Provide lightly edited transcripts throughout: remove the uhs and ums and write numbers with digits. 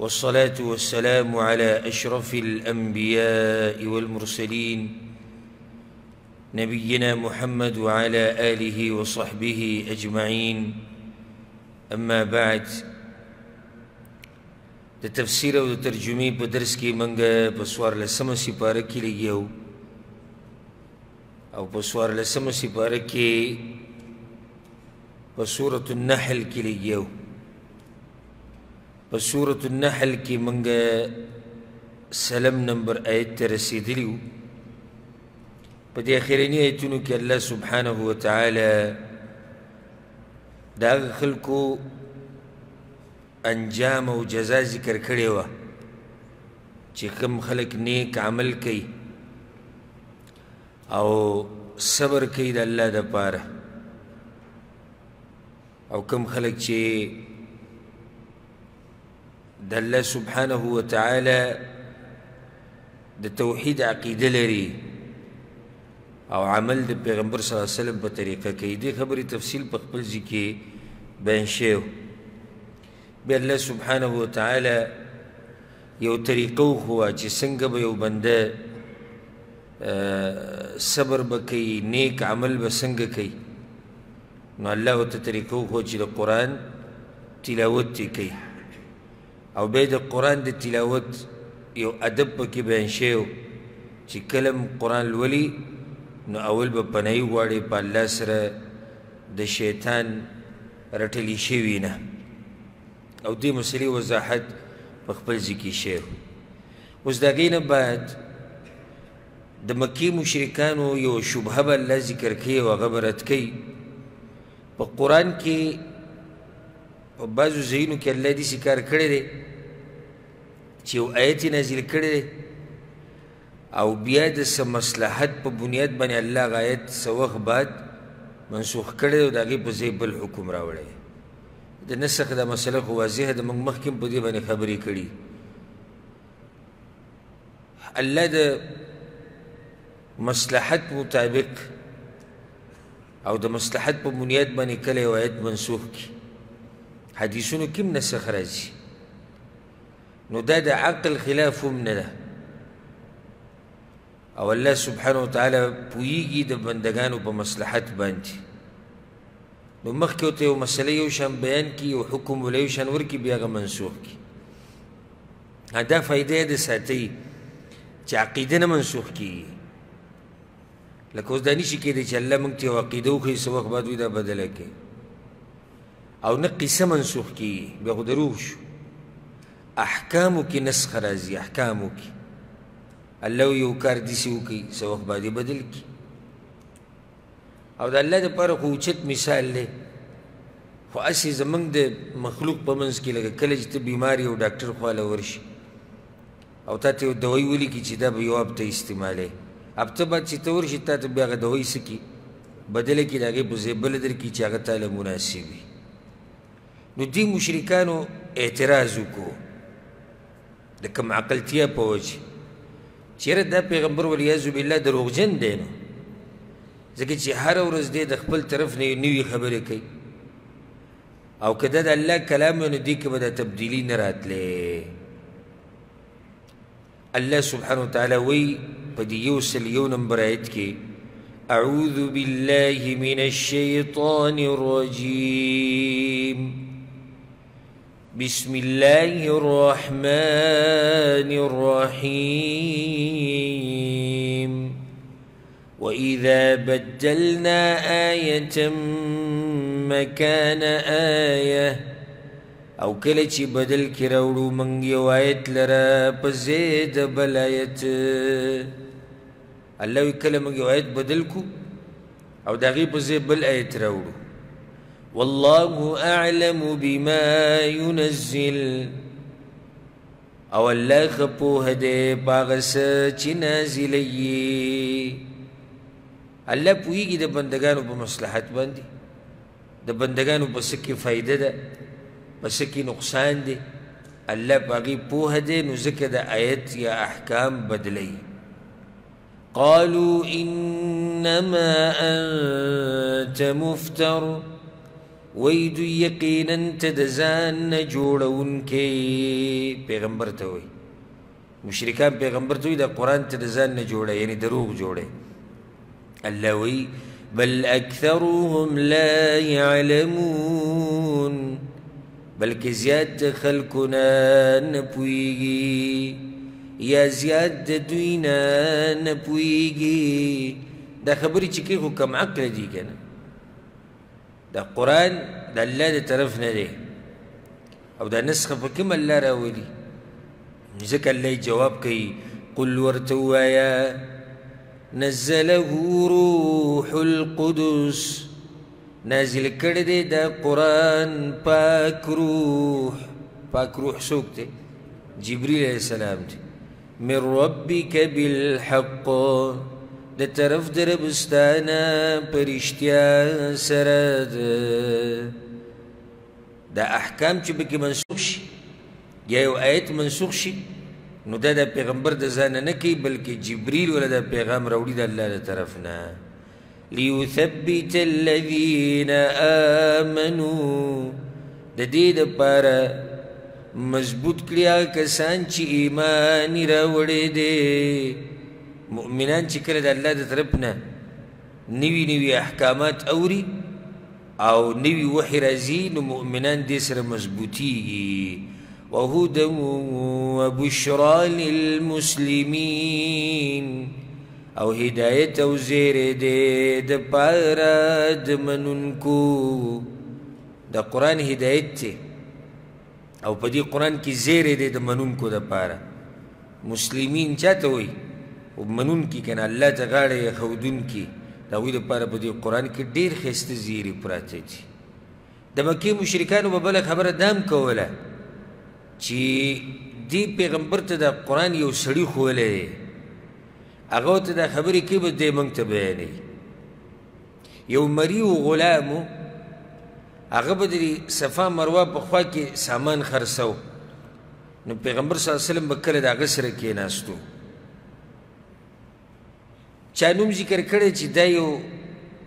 والصلاة والسلام على أشرف الأنبياء والمرسلين نبينا محمد وعلى آله وصحبه أجمعين. أما بعد، د تفسیر او د ترجمې په درس کې موږ په 14مه سپاره کې لګیو او په 14مه سپاره کې په سورة النحل کې لګیو. په سورة النحل کې موږ 3 نمبر آیت ته رسیدلیو. په دې اخرنی آیتونو کې الله سبحانه وتعالی د هغه خلکو انجام و جزا ذکر کرده و چه کم خلق نیک عمل کئی او صبر کئی دا اللہ دا پارا او کم خلق چه دا اللہ سبحانه و تعالی دا توحید عقیده لری او عمل دا پیغمبر صلی اللہ علیہ وسلم بطریقه کئی. دی خبری تفصیل پا قبل زکی بینشیو بے اللہ سبحانہ وتعالی یو طریقو خوا چی سنگ با یو بندہ صبر با کئی نیک عمل با سنگ کئی. نو اللہ و تطریقو خوا چی دا قرآن تلاوت تی کئی او بے دا قرآن دا تلاوت یو عدب با کی بینشیو چی کلم قرآن الولی نو اول با پنائی واری پا اللہ سر دا شیطان رتلی شیوینا او دی مسئلی وضاحت بخبر زکی شیخ. وزداغین بعد دا مکی مشرکانو یو شبہ با اللہ ذکر کئی و غبرت کئی. پا قرآن کی بعضو زینو کی اللہ دی سکار کردے چیو آیتی نازل کردے او بیاد سا مصلحت پا بنیاد بانی اللہ غایت سا وقت بعد منسوخ کردے و داغی پا زیب الحکم راوڑے. دا نسخ دا مسئلہ کو واضح دا منگ مخکم پا دیبانی خبری کری. اللہ دا مصلحت مطابق او دا مصلحت پا بنیاد بانی کلی و آیت منسوخ کی. حدیثونو کم نسخ رازی نو دا دا عقل خلاف امن دا او اللہ سبحانہ وتعالی پویگی دا بندگانو پا مصلحت باندی. نو مخکیو تیو مسئلہ یوشان بیان کی و حکم ولیوشان ورکی بیاغا منسوخ کی. دا فائدہ دا ساتی چا عقیدہ نا منسوخ کی لکہ اس دانی چی کہہ دے چا اللہ منگ تیو عقیدہ وقی سواق بادوی دا بدلہ کی او نا قصہ منسوخ کی بیاغو دروش احکامو کی نسخ رازی احکامو کی اللہ یو کار دیسی وقی سواق بادی بدل کی. او دا اللہ دا پارا خوچت مثال لے خو اسی زمانگ دا مخلوق پا منز کی لگا کلج تا بیماری او ڈاکٹر خوالا ورش او تا تا دوائی ولی کی چی دا بیو اب تا استعمالے اب تا بات چی تا ورش تا تا بیاغ دوائی سکی بدلے کی لاغی بزے بلدر کی چاگا تالا مناسبی. نو دی مشرکانو اعتراضو کو دا کم عقل تیا پوچ چیر دا پیغمبر ولیازو باللہ دروغ جن دینو زکر چی ہر ورز دے دخپل طرف نیوی خبر کئی او کدد اللہ کلام انو دی کبدا تبدیلی نرات لے. اللہ سبحانہ وتعالی وی پدی یو سلیو نمبر آیت کی اعوذ باللہ من الشیطان الرجیم بسم اللہ الرحمن الرحیم وَإِذَا بَدَّلْنَا آيَةً مَكَانَ آيَةً او کلچی بدل کی روڑو منگی وآیت لرا پزید بلایت. اللہ وی کل منگی وآیت بدل کو او داغی پزید بلایت روڑو. وَاللَّهُ أَعْلَمُ بِمَا يُنَزِّلْ او اللہ خپوہ دے پاغس چنازلی. اللہ پوئی گی دا بندگانو پا مصلحت باندی دا بندگانو پا سکی فائدہ دا پا سکی نقصان دے اللہ پاگی پوہ دے نزک دا آیت یا احکام بدلی. قالوا انما انت مفتر ویدو یقیناً تدزان نجوڑون کے پیغمبر تاوی مشرکان پیغمبر تاوی دا قرآن تدزان نجوڑا یعنی دروغ جوڑے. اللہ وی بل اکثرهم لا یعلمون بلکہ زیاد خلقنا نپویگی یا زیاد دوینا نپویگی. دا خبری چکی خو کم عقل دی کنا دا قرآن دا اللہ دا طرف ندے او دا نسخ فکم اللہ راولی نزک اللہ جواب کئی قل ورتو آیا نزلہ روح القدس نازل کردے دا قرآن پاک روح سوکتے جبریل علیہ السلام تے من ربک بالحق دا طرف در بستانا پرشتیا سرد دا احکام چو بکی منسوخ شی یا یو آیت منسوخ شی نو دا دا پیغمبر دا زانا نکی بلکہ جبریل ولا دا پیغام روڑی دا اللہ دا طرفنا لیثبت الذین آمنو دا دی دا پارا مضبوط کلیا کسان چی ایمانی روڑی دے. مؤمنان چکر دا اللہ دا طرفنا نوی نوی احکامات اوری او نوی وحی رازین و مؤمنان دے سر مضبوطی گی. وَهُدًا وَبُشْرًا لِلْمُسْلِمِينَ او ہدایت او زیر دے دا پارا دمنن کو دا قرآن ہدایت تے او پا دی قرآن کی زیر دے دمنن کو دا پارا مسلمین چاہتا ہوئی منون کی کنا اللہ تغاڑے یا خودون کی داوی دا پارا پا دی قرآن کی دیر خیست زیری پراتے تھی. دا مکی مشرکانو ببلا خبر دام کولا چی دی پیغمبر تا دا قرآن یو سڑی خولے دے اگو تا دا خبری کی با دے منگ تا بیانے یو مریو غلامو اگو با دی صفا مروہ بخوا کی سامان خرسو نو پیغمبر صلی اللہ علیہ وسلم بکل دا غسر کی ناستو چانوم ذکر کرده چی دا یو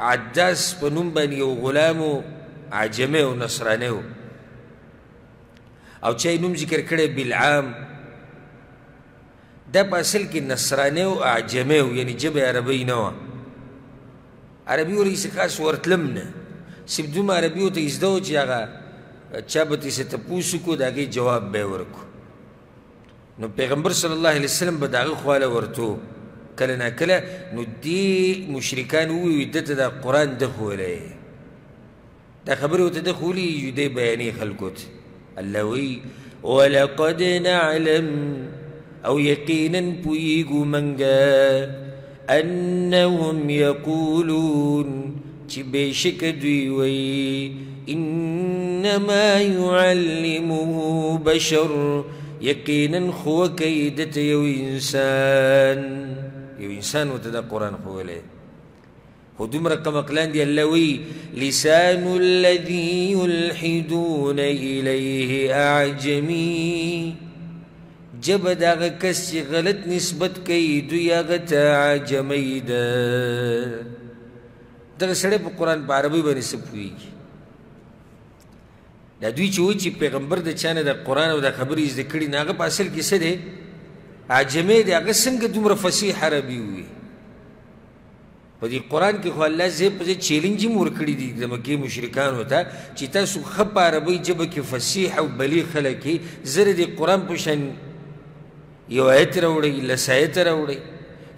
عداس پا نمبن یو غلام و عجمه و نصرانه و او چای نوم ذکر کرده بالعام دا پا اصل که نصرانه و عجمه و یعنی جب عربی نوا عربی و ریس خاص ورطلم نه سب دوم عربی و تا ازدو چی آقا چابتی سا تپوسو کو دا اگه جواب بیورکو نو پیغمبر صلی اللہ علیہ وسلم با دا اگه خواله ورطو کلنا کلا نو دی مشرکان ہوئی ویدت دا قرآن دخولے دا خبر ہوتا دخولی جو دے بیانی خلقوت. اللہ وی وَلَقَدْ نَعْلَمْ او یقیناً پویگو منگا انہم یقولون چی بے شک دوی وی انما یعلمه بشر یقیناً خوکی دت یو انسان یو انسان ہوتا دا قرآن خوالے خودم رقم اقلان دی اللہ وی لسان الذی یلحدون الیہ اعجمی جب دا غکس چی غلط نسبت کئی دو یا غتا عجمی دا در سڑے پا قرآن پا عربی بانی سب ہوئی دا دوی چی ہوئی چی پیغمبر دا چانے دا قرآن و دا خبری از دکڑی ناغا پا اصل کسے دے عجمے دے اگر سنگ دمرا فصیح عربی ہوئی پا دی قرآن کی خواہ اللہ زیب پا زیب چیلنجی مورکڑی دی دمکی مشرکان ہوتا چی تاسو خب عربی جب کی فصیح و بلی خلقی زر دی قرآن پوشن یو آیت روڑی لسایت روڑی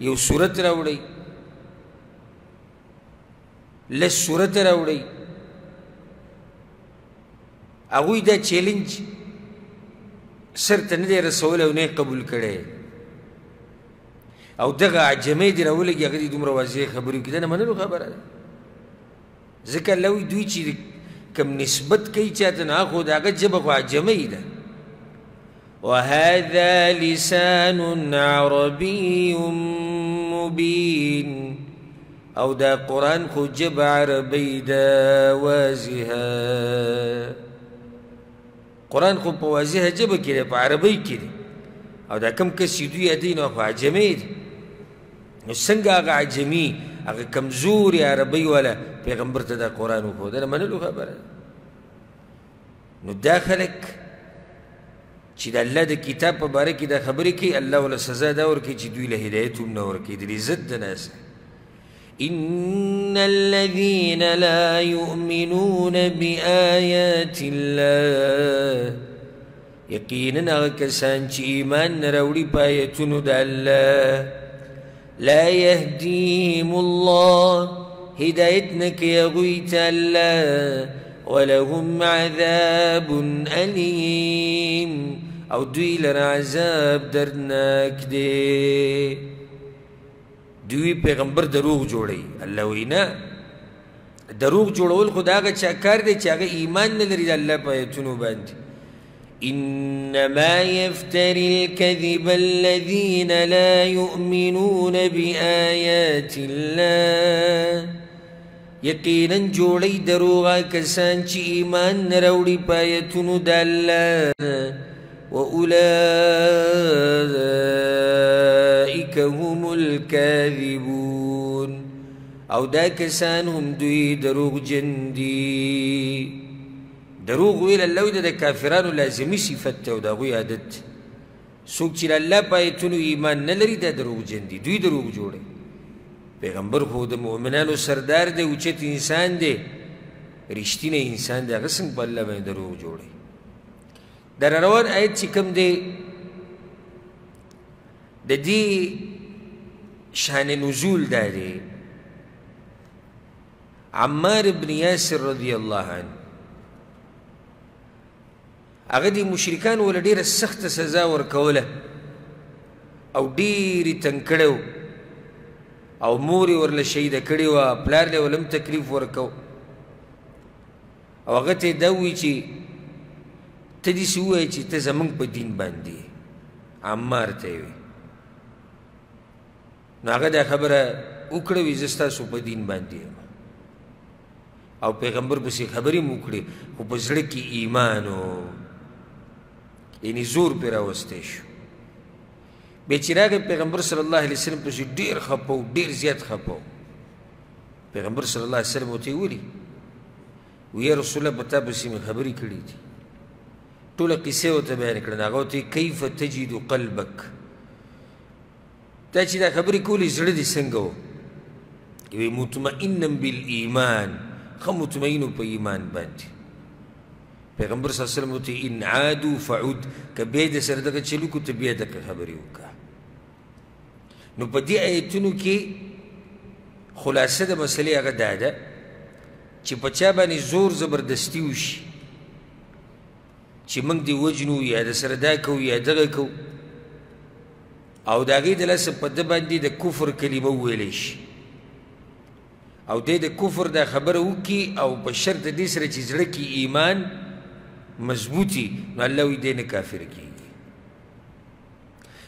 یو سورت روڑی لس سورت روڑی اگوی دا چیلنج سر تندے رسول اونے قبول کرے او دغا عجمے دیر اولگی اگر دوم روازی خبریو کی دا نمانلو خبر آدھا ذکر اللہوی دوی چی کم نسبت کئی چاہتا نا خود آگر جب اگو عجمے دا وَهَذَا لِسَانٌ عَرَبِيٌ مُبِينٌ او دا قرآن خود جب عربی دا واضحا قرآن خود پا واضح جب کرے پا عربی کرے او دا کم کسی دوی ادین او پا عجمی دے سنگ آگا عجمی آگا کمزور عربی والا پیغمبر تا دا قرآن خود دا منلو خبر نو دا خلق چی دا اللہ دا کتاب پا بارکی دا خبری کی اللہ والا سزا داور کی چی دوی لہدایت ہم ناور کی دلی زد دا ناسا ان الذین لا یؤمنون بی آیات اللہ یقیناً اغکسان چی ایمان نراوڑی پایتنو دا اللہ لا یهدیم اللہ ہدایتنک یغویت اللہ وَلَهُمْ عَذَابٌ أَلِيمٌ او دوی لنا عذاب درناک دے. دوی پیغمبر دروغ جوڑی اللہ وینا دروغ جوڑول خود آگا چاکار دے چاگا ایمان نلری دا اللہ پایتونو باندی انما يفتر الكذب الذين لا يؤمنون بآيات الله یقیناً جوڑی دروغا کسان چی ایمان نروڑی پایتونو دا اللہ و اولائک هم الكاذبون او دا کسان هم دوی دروغ جندی. دروغ ویل اللہ دا دا کافرانو لازمی صفت تاو دا غوی عادت سوک چی اللہ پایتونو ایمان نلری دا دروغ جندی دوی دروغ جوڑی. پیغمبر خود مومنانو سردار دے اوچت انسان دے رشتین انسان دے غسنگ پا اللہ میں دروغ جوڑے. در روان آیت چی کم دے دے دی شان نزول دا دے عمار بن یاسر رضی اللہ عنہ اگر دی مشرکان والا دیر سخت سزا ورکولا او دیری تنکڑو او موری ورل شہید کردی و پلار لی ولم تکلیف ورکو او غط دوی چی تدیسی ہوئی چی تزمنگ پا دین باندی عمار تیوی ناغا دا خبر اکڑوی زستاسو پا دین باندی او پیغمبر بسی خبری مکڑی و بزرکی ایمانو یعنی زور پی راوستیشو بیچراغ پیغمبر صلی اللہ علیہ وسلم پسی دیر خپو دیر زیاد خپو. پیغمبر صلی اللہ علیہ وسلم ہوتی ہوئی وی رسول اللہ بتا پسی میں خبری کردی تھی طول قصے ہوتا بیان کرنا آگا ہوتی کیف تجید قلبک تا چی دا خبری کولی زردی سنگو وی مطمئنن بالایمان خم مطمئنو پا ایمان باندی. پیغمبر صلی اللہ علیہ وسلم ہوتی ان عادو فعود کبید سردک چلو کو تبیدک خبری ہوکا. نو پا دی آیتونو کی خلاصہ دا مسئلے آگا دادا چی پچا بانی زور زبردستی ہوشی چی منگ دی وجنو یا دا سردکو یا دغکو او دا غید اللہ سب پا دباندی دا کفر کلمہ ویلیش او دے دا کفر دا خبر ہوکی او پا شرط دیس را چیز رکی ایمان مضبوطی نو اللہ وی دین کافر کی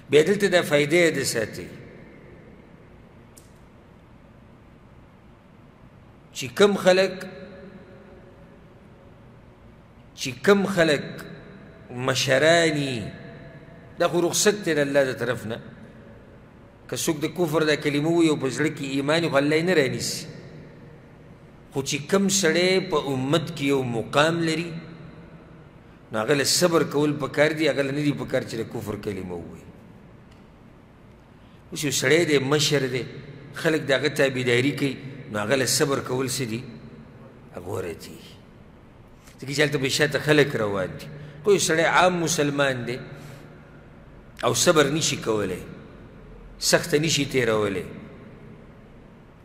بیدلت دا فائدہ دا ساتے چی کم خلق مشرانی دا خو رخصت تین اللہ دا طرفنا کسوک دا کفر دا کلموی و بزرکی ایمانی خو اللہ نرانیس خو چی کم سڑے پا امت کی و مقام لری نا اگل صبر کول پکار دی اگل ندی پکار چلے کفر کلمہ ہوئی. اسے سڑے دے مشر دے خلق دا غطہ بیداری کی نا اگل صبر کول سے دی اگورے دی تکی چلتا پیشاتا خلق روان دی کوئی سڑے عام مسلمان دے او صبر نیشی کولے سخت نیشی تیرولے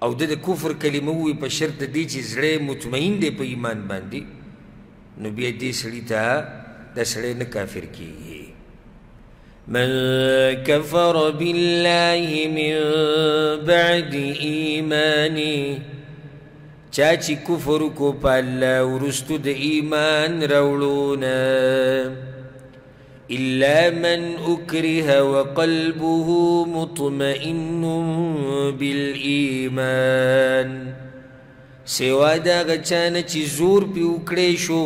او دے کفر کلمہ ہوئی پا شرط دی چیز رے مطمئن دے پا ایمان باندی نو بیت دی سڑی تا دا سڑی نکافر کی. من کفر باللہ من بعد ایمانی چاچی کفر کو پا اللہ ورستو دا ایمان رولونا الا من اکرہ وقلبه مطمئن بالایمان سوا داغ چانا چی زور پی اکڑے شو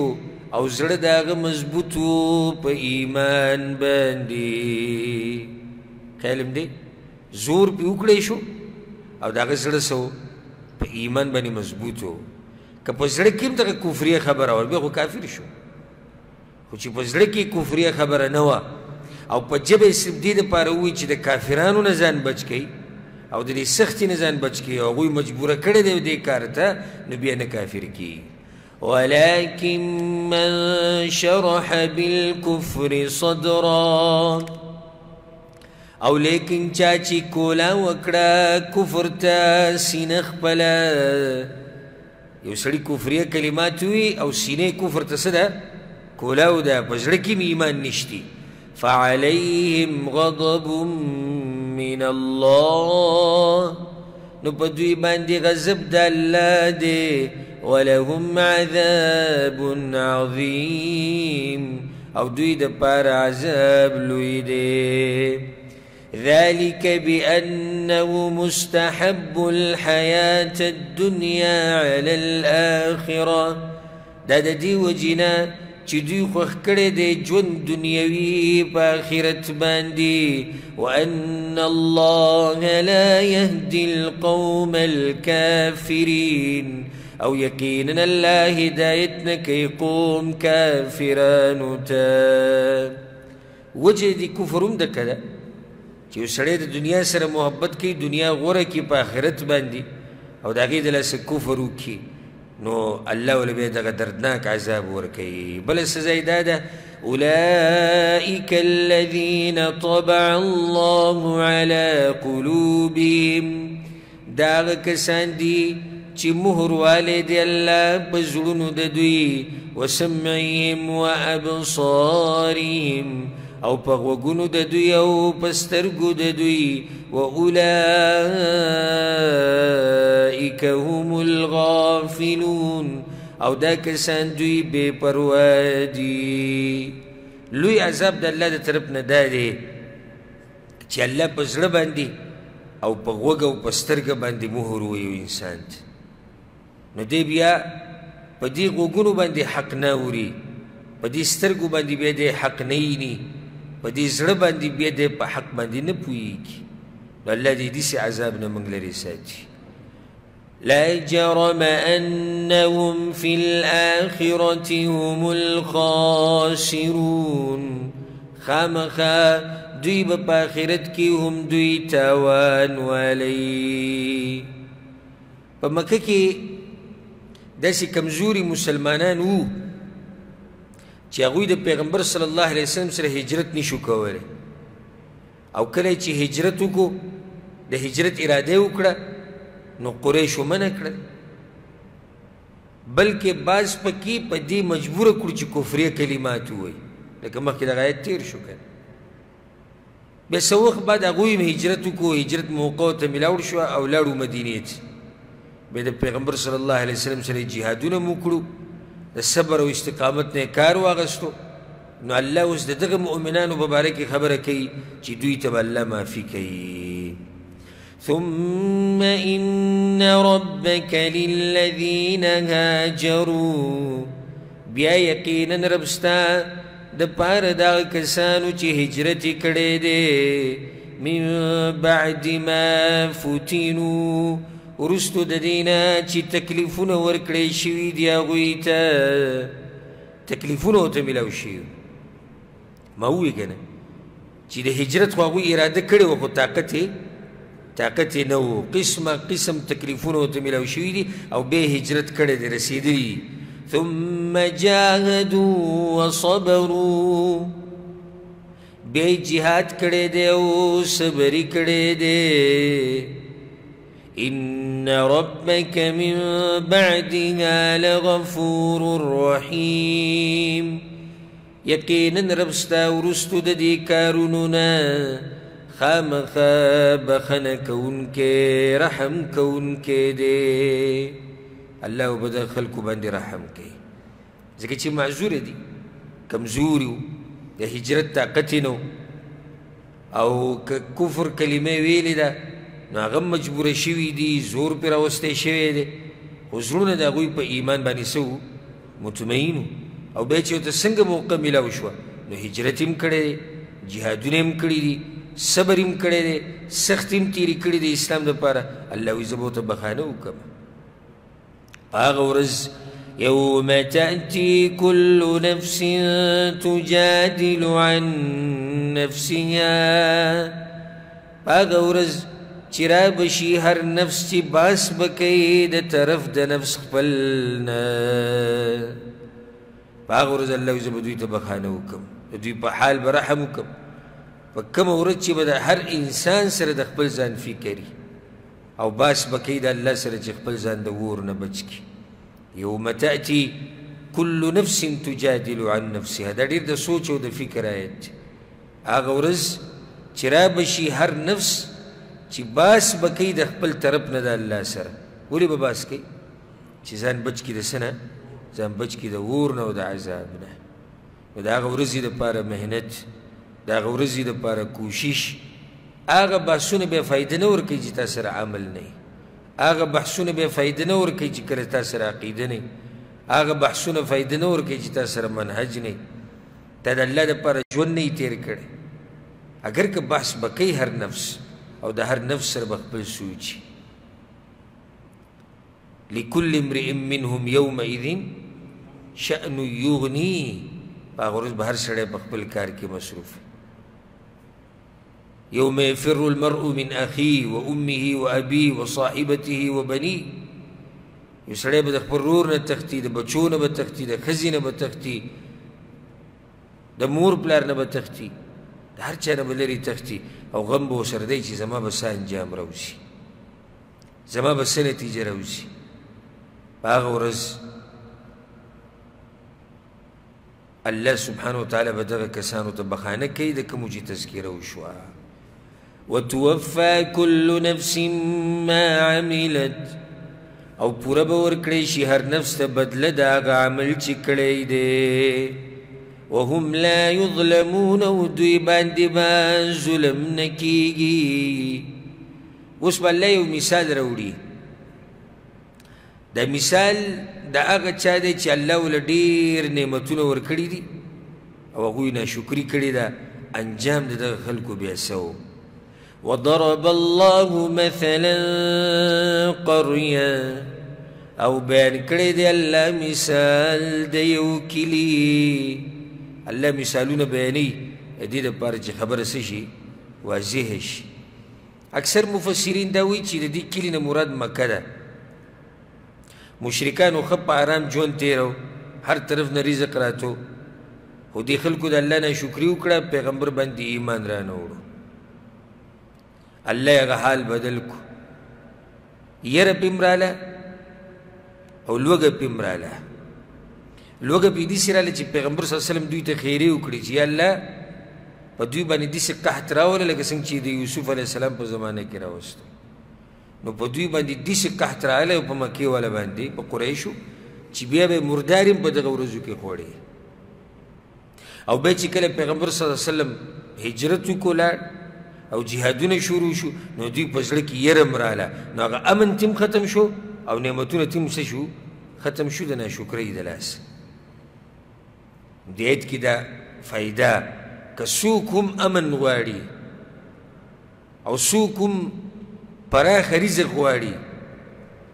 او زرد داغ مضبوطو پا ایمان باندی خیلیم دے زور پی اکڑے شو او داغ زرد سو پا ایمان بانی مضبوطو کپا زرد کم تاک کفری خبر آور بے خو کافر شو خو چې په زړه کې کفریه خبره نه وه او په ژبه یې صرف دې دپاره ووایي چې د کافرانو نه ځان بچ کوي او د دې سختي نه ځان بچ کوي او هغوی مجبوره کړی دی دې کار ته، نو بیا نه کافر کیږي. ولكن من شرح بالكفر صدرا، او لیکن چاچی کولا وکڑا کفر تا سینخ پلا، یو سڑی کفریه کلمات ہوئی او سینه کفر تا صدا کولاو دا پزرکیم ایمان نشتی. فعليهم غضب من الله، نو پدوی باندی غضب دا اللہ دے، ولهم عذاب عظيم، او دوی دا پار عذاب لوی دے. ذلك بأنه مستحب الحياة الدنيا على الآخرة، دا دا دی وجنا چی دوی خوخ کرده جون دنیاوی پا آخرت باندی. وأن الله لا يهدي القوم الكافرين، او یقیناً اللہ ہدایت نکی قوم کافرانو تا. وجه دی کفرم دکا دا چیو سڑی دا دنیا سر محبت کی، دنیا غور کی پا آخرت باندی، او دا غید اللہ سر کفرو کی، نو اللہ علیہ بیدہ دردناک عذاب ورکی. بل سزای دادا اولئیک الذین طبع اللہ علی قلوبیم، داغ کسان دی چی مہر والے دی اللہ بزرنو ددوی، وسمعیم و ابصاریم، او پا غوگنو ددوی او پسترگو ددوی، و اولائک هم الغافلون، او دا کسان دوی بے پروادی. لوی عذاب دا اللہ دا طرف ندا دے چی اللہ پزر باندی او پا غوگ او پسترگ باندی مہر ویو انسان دی، نو دی بیا پا دی غوگونو باندی حق ناوری، پا دی سترگو باندی بیا دی حق نینی، پا دی زر باندی بیا دی پا حق باندی نپویی کی، نو اللہ دی دیسی عذاب نمانگ لرساتی. لا جرم انہم فی الآخرت هم الخاسرون، خامخا دوی با آخرت کی هم دوی تاوان والی. پا مکہ کی دیسی کمزوری مسلمانان او چی اگوی دا پیغمبر صلی اللہ علیہ وسلم سر حجرت نشو کولے، او کلی چی حجرتو کو دا حجرت ارادے اکڑا نو قریشو من اکڑا، بلکہ بعض پکی پا دی مجبور اکڑ چی کفریہ کلمات ہوئی، لیکن مخی دا غایت تیر شو کن. بیس وقت بعد اگوی میں حجرتو کو حجرت موقعو تا ملاوڑ شو، او لارو مدینی تی بیدہ پیغمبر صلی اللہ علیہ وسلم صلی جہادون مکڑو، دا صبر و استقامت نے کارو آغستو، نو اللہ اس ددغ مؤمنان و ببارکی خبر کئی چی دوی تب اللہ معافی کئی. ثم ان ربک للذین هاجروا، بیا یقیناً ربستا دا پار دا کسانو چی ہجرتی کڑے دے، من بعد ما فتنو، ورستو ددینا چی تکلیفون ورکڑی شوی دیا گویتا، تکلیفون ہوتا ملاو شیو. ما ہوئی گنا چی دا حجرت خواهوی اراده کرده و خود طاقت نو، قسم تکلیفون ہوتا ملاو شوی دی، او بے حجرت کرده رسیدی. ثم جاہدو و صبرو، بے جہاد کرده و صبری کرده، إن ربك من بعدها لغفور رحيم، يقينا ربستا ورستو ددي كاروننا، خامخا بخنا كونك رحم كونك دي. الله بدأ خلقو باندي رحم كي زكي چه معذورة دي كمزوريو ده هجرت طاقتنو او كفر كلمة ويلي ده، نو آغم مجبور شوی دی، زور پر آوسته شوی دی، حضرون دا آغوی پا ایمان بانی سو مطمئنو، او بیچیو تا سنگ موقع ملاو شوا، نو حجرتیم کرده دی، جهادونیم کرده دی، صبریم کرده دی، سختیم تیری کرده دی اسلام دا پارا، اللہوی زبو تا بخانو کم. پا آغا ورز يوم تأتي كل نفس تجادل عن نفسها آغا ورز چرا بشی هر نفس چی باس بکی ده طرف ده نفس خپلنا آغا ورز اللہ وزب دوی تبخانو کم دوی پا حال برحمو کم پا کم ورد چی بدا هر انسان سر ده خپل زان فکری او باس بکی ده اللہ سر چی خپل زان ده وور نبچ کی یوم تأتی کل نفس تجادل عن نفسها دا دیر دا سوچ و دا فکر آیت آغا ورز چرا بشی هر نفس چی باس بکی دا خپل طرف ندا اللہ سر ولی بباس کئی چی زان بچ کی دا سنا زان بچ کی دا ورنا و دا عذابنا و دا آغا ورزی دا پارا محنت دا آغا ورزی دا پارا کوشش آغا بحثون بے فائدہ نور کئی جی تا سر عمل نہیں آغا بحثون بے فائدہ نور کئی جی کرتا سر عقیدہ نہیں آغا بحثون فائدہ نور کئی جی تا سر منحج نہیں تا دا اللہ دا پارا جون نہیں تیر کرے اگر که بحث بکی هر نفس او ده هر نفس سر بخبل سوچی لکل امرئم منهم یوم ایدین شأن یغنی پا غرز با هر سر بخبل کار کی مصروف یوم یفر المرء من اخیه و امه و ابیه و صاحبته و بنیه یو سر بخبل رور نتختی ده بچو نبتختی ده خزی نبتختی ده مور پلار نبتختی هر چانه بلری تختی او غم با سردهی چی زما بسا انجام روزی زما بسا نتیجه روزی با آغا ورز اللہ سبحانه و تعالی بدغ کسانو تبخانه کئی دکمو جی تذکیره و شوا و توفا کل نفس ما عملت او پورا باورکلیشی هر نفس تبدل دا آغا عمل چی کلی ده وهم لا يظلمون ودوی باندی با ظلم نکیگی اس با اللہ یو مثال روڑی دا مثال دا آغا چا دے چی اللہ والا دیر نعمتون ورکڑی دی او اگوی ناشکری کڑی دا انجام دا خلقو بیاسو وضرب اللہ مثلا قریا او بیان کڑی دی اللہ مثال دیو کلی اللہ مثالون بیانی دید پار چی خبر سشی واضحش اکثر مفسرین داوی چی دی کلی نموراد مکہ دا مشرکانو خب پا آرام جون تیرو ہر طرف نریزق راتو خو دی خلکو دا اللہ ناشکری اکڑا پیغمبر بندی ایمان را نورو اللہ اگا حال بدل کو یر پی مرالا او لوگ پی مرالا لوگا پی دیسی را لچی پیغمبر صلی اللہ علیہ وسلم دوی تا خیرے اکڑی چی اللہ پا دوی بانی دیسی قحط راولا لگا سنگ چی دی یوسف علیہ السلام پا زمانہ کی راوستا نو پا دوی بانی دیسی قحط راولا پا مکیوالا باندی پا قریشو چی بیا بے مرداریم پا دقا ورزو کی خوڑی او بے چی کل پیغمبر صلی اللہ علیہ وسلم حجرتو کو لار او جہادون شروع شو نو دوی پزلکی یرم رالا نو اگا امن تیم ختم شو او نعمتون تیم سشو ختم شو دنا شکری دلاس دیت کی دا فائدہ کسوک ہم امن غواری او سوک ہم پراخ رزق غواری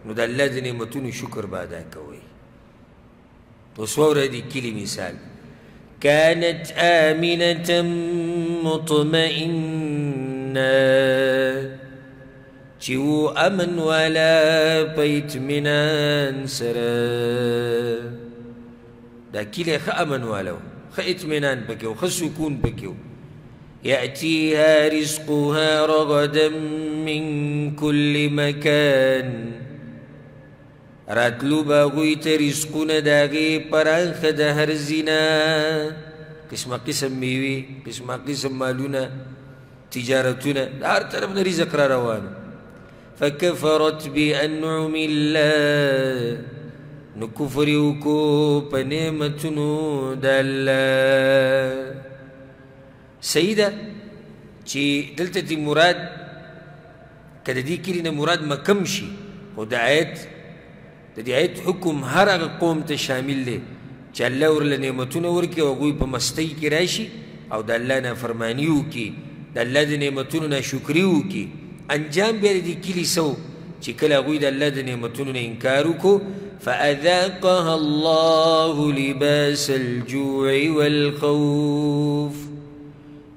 نو دا اللہ دنے متون شکر بادا کوئی تو سوار دی کلی مثال کانت آمنتا مطمئننا چیو امن والا پیت منان سرا دا کلی خا امن والاو خا اتمنان بکیو خا سکون بکیو یأتیها رزقها رغدا من کل مکان راتلو باغوی تا رزقون داغی پرانخ دا هر زینا قسم قسم میوی قسم قسم مالونا تجارتونا دا هر طرف نریز اقراروانو فکفرت بی انعم اللہ نو کفریو کو پنیمتنو دل سیدہ چی دلتا تی مراد کد دی کلینا مراد مکم شی و دا آیت حکم ہر اگا قوم تا شامل لے چا اللہ ورلہ نعمتون ورکی و اگوی پا مستی کی راشی او دا اللہ نا فرمانیو کی دا اللہ دا نعمتون نا شکریو کی انجام بیاری دی کلی سو چکل اگوی دا اللہ دا نعمتونو نے انکارو کو فَأَذَاقَهَا اللَّهُ لِبَاسَ الْجُوعِ وَالْخَوْفِ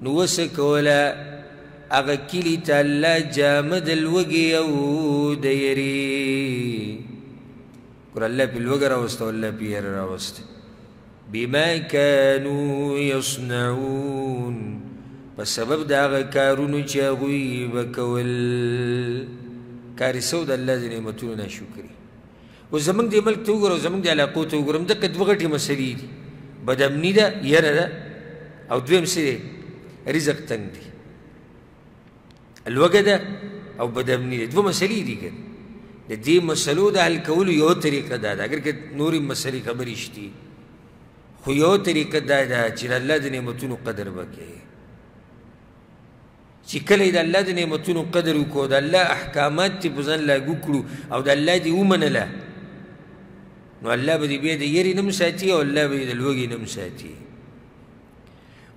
نوسکولا اگا کلی تا اللہ جامد الوگی او دیری قرآن اللہ پی الوگ راوستا اللہ پی یر راوستا بِمَا كَانُوا يَصْنَعُونَ بسبب دا اغا کارونو چا اگوی بکول کاری سو دا اللہ دا نعمتونو ناشکری و زمانگ دا ملک توگر و زمانگ دا علاقو توگر ام دا قد وغٹی مسئلی دی بدامنی دا یر دا او دویم سر رزق تنگ دی الوگ دا او بدامنی دا دو مسئلی دی کن دا دی مسئلو دا حل کولو یو طریقہ دا اگر که نوری مسئلی خبریش دی خو یو طریقہ دا دا چرا اللہ دا نعمتونو قدر بکیه چی کلی دا اللہ دا نعمتونو قدرو کو دا اللہ احکامات تی پزن لگو کرو او دا اللہ دی اومن اللہ نو اللہ با دی بید یری نمساتی او اللہ با دی دلوگی نمساتی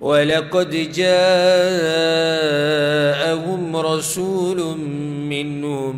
وَلَقَدْ جَاءَهُمْ رَسُولٌ مِّنْهُمْ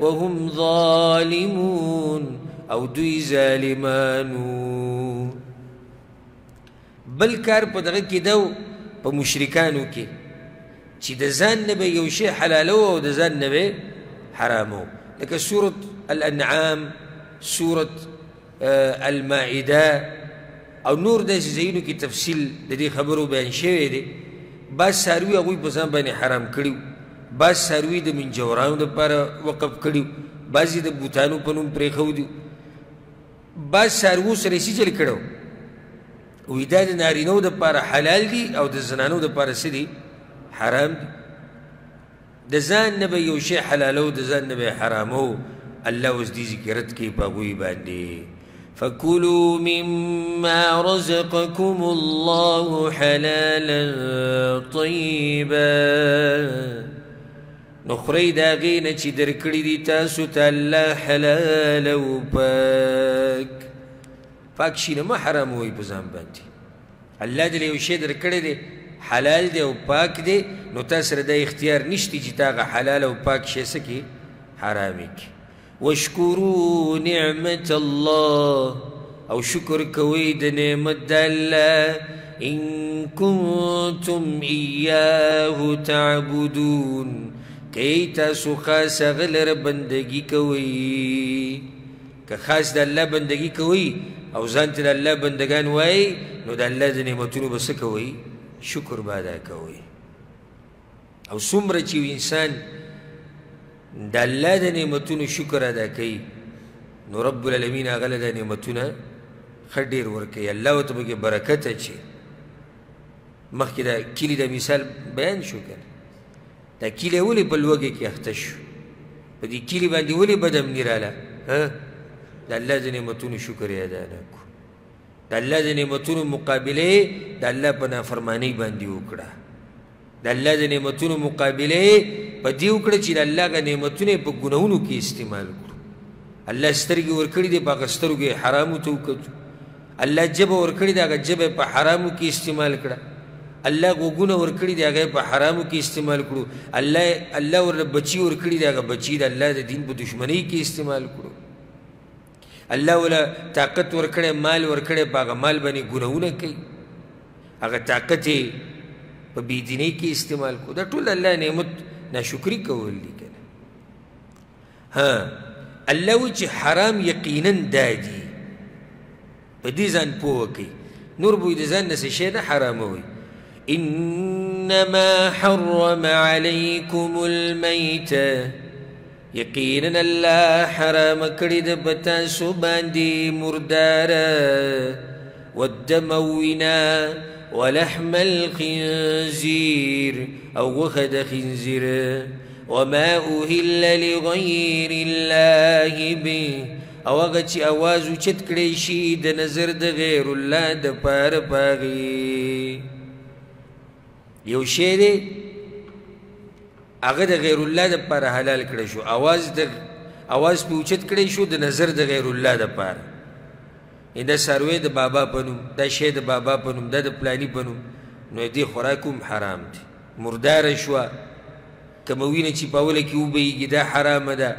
وهم ظالمون او دوی ظالمانو بلکار پا دغکی دو پا مشرکانو کی چی دا زان نبی یوشی حلالو و دا زان نبی حرامو لیکن سورة الانعام سورة المائدہ او نور دا زینو کی تفصیل دا دی خبرو بین شوئے دے بعض ساروی اگوی بزان بین حرام کریو بعض ساروی دا من جورانو دا پارا وقف کریو بعضی دا بوتانو پنون پریخو دیو بعض ساروی سرسی جل کرو اوی دا دا نارینو دا پارا حلال دی او دا زنانو دا پارا سدی حرام دی دزان نبی یوشی حلالو دزان نبی حرامو اللہ اس دی ذکرت کی پاگوی باندی فَكُلُوا مِمَّا رَزَقَكُمُ اللَّهُ حَلَالًا طَيِّبًا نخری داغین چی درکڑی دی تاسو تا اللہ حلالو پاک پاک شینما حراموی بزان باندی اللہ دلی یوشی درکڑی دی حلال دے و پاک دے نو تاثر دا اختیار نشتی جتا غا حلال و پاک شیسا کی حرامی کی وشکرو نعمت اللہ او شکر کوئی دا نعمت دا اللہ ان کنتم ایاہو تعبدون کئی تاسو خاص غلر بندگی کوئی کہ خاص دا اللہ بندگی کوئی او زانت دا اللہ بندگان وائی نو دا اللہ دا نعمتونو بسا کوئی شکر بادا کوئی او سمر چیو انسان دا اللہ دا نعمتون شکر ادا کئی نو رب العالمین آغلا دا نعمتون خردیر ورکی اللہ و تبکی برکت اچھی مخی دا کیلی دا مثال بیان شکر دا کیلی اولی پلوگی کی اختش پا دی کیلی باندی اولی بدم نیرالا دا اللہ دا نعمتون شکر ادا نکو دا اللہ دا نعمتون مقابلے دا اللہ پا نافرمانی باندی اکڑا دا اللہ دا نعمتون مقابلے پا دی اکڑا چی دا اللہ کا نعمتون پا گناہونو کی استعمال کرو اللہ سترگی ورکڑی دے پا سترگی حرامو توکتو اللہ جب ورکڑی دے آگا جب پا حرامو کی استعمال کرو اللہ کو گناہ ورکڑی دے آگا پا حرامو کی استعمال کرو اللہ ورکڑی بچی ورکڑی دے آگا بچی دا اللہ دا دین پا دشمنی کی استعمال کرو اللہ والا طاقت ورکڑے مال ورکڑے پاگا مال بانی گناہو نہ کئی اگر طاقت پا بیدینے کی استعمال کو دا طول اللہ نعمت ناشکری کول لیکن ہاں اللہ وچی حرام یقیناً دا دی پا دی زن پوکی نور بوی دی زن نسی شیدہ حرام ہوئی انما حرم علیکم المیتہ یقیناً اللہ حرام کرد بتاسو باندی مردارا والدموینا ولحم الخنزیر او وخد خنزیر وما أهل لغير الله به او اغا چی آوازو چت کریشی دا نظر دا غیر اللہ دا پار پاغی یو شیر اغا دا غیر اللہ دا پار حلال کریشو آواز پی اوچت کریشو دا نظر دا غیر اللہ دا پار این دا ساروی دا بابا پنم دا شیر دا بابا پنم دا دا پلانی پنم نو دی خوراکم حرام دی مردار شوا کموین چی پاولا کی او بیگی دا حرام دا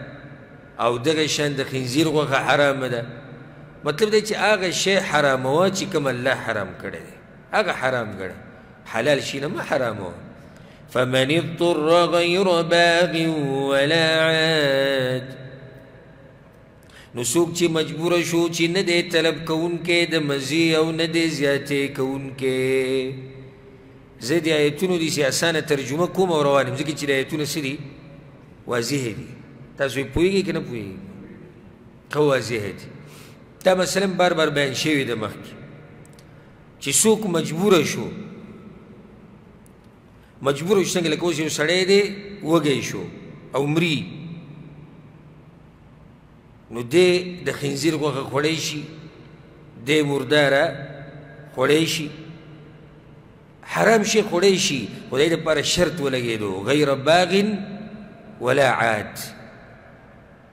او دغه شان د خنزیر غوخه حرام ده. مطلب دی چې هغه شی حراموه چې کوم الله حرام کړی دی هغه حرام کړی، حلال شي نه مه حراموه. فمن اضطر غیر باغ ولا عاد، نو څوک چې مجبوره شو چې نه دی طلب کوونکی د مزي او نه دی زیاتې کوونکی. زه د آیتونو داسې اسانه ترجمه کوم او روان یم، ځکه چې د آیتونه څه دي واضح دي. تاسوی پوئیگی که نپوئیگی که واضحه دی تا مثلا بار بار بین شوی ده مخی چی سوک مجبوره شو مجبوره شتنگی لکوزیو سڑه ده وگی شو او مری نو ده ده خنزیر گوخه خوڑیشی ده مرداره خوڑیشی حرام شی خوڑیشی و ده ده پار شرط ولگی دو غیر باغن ولا عاد،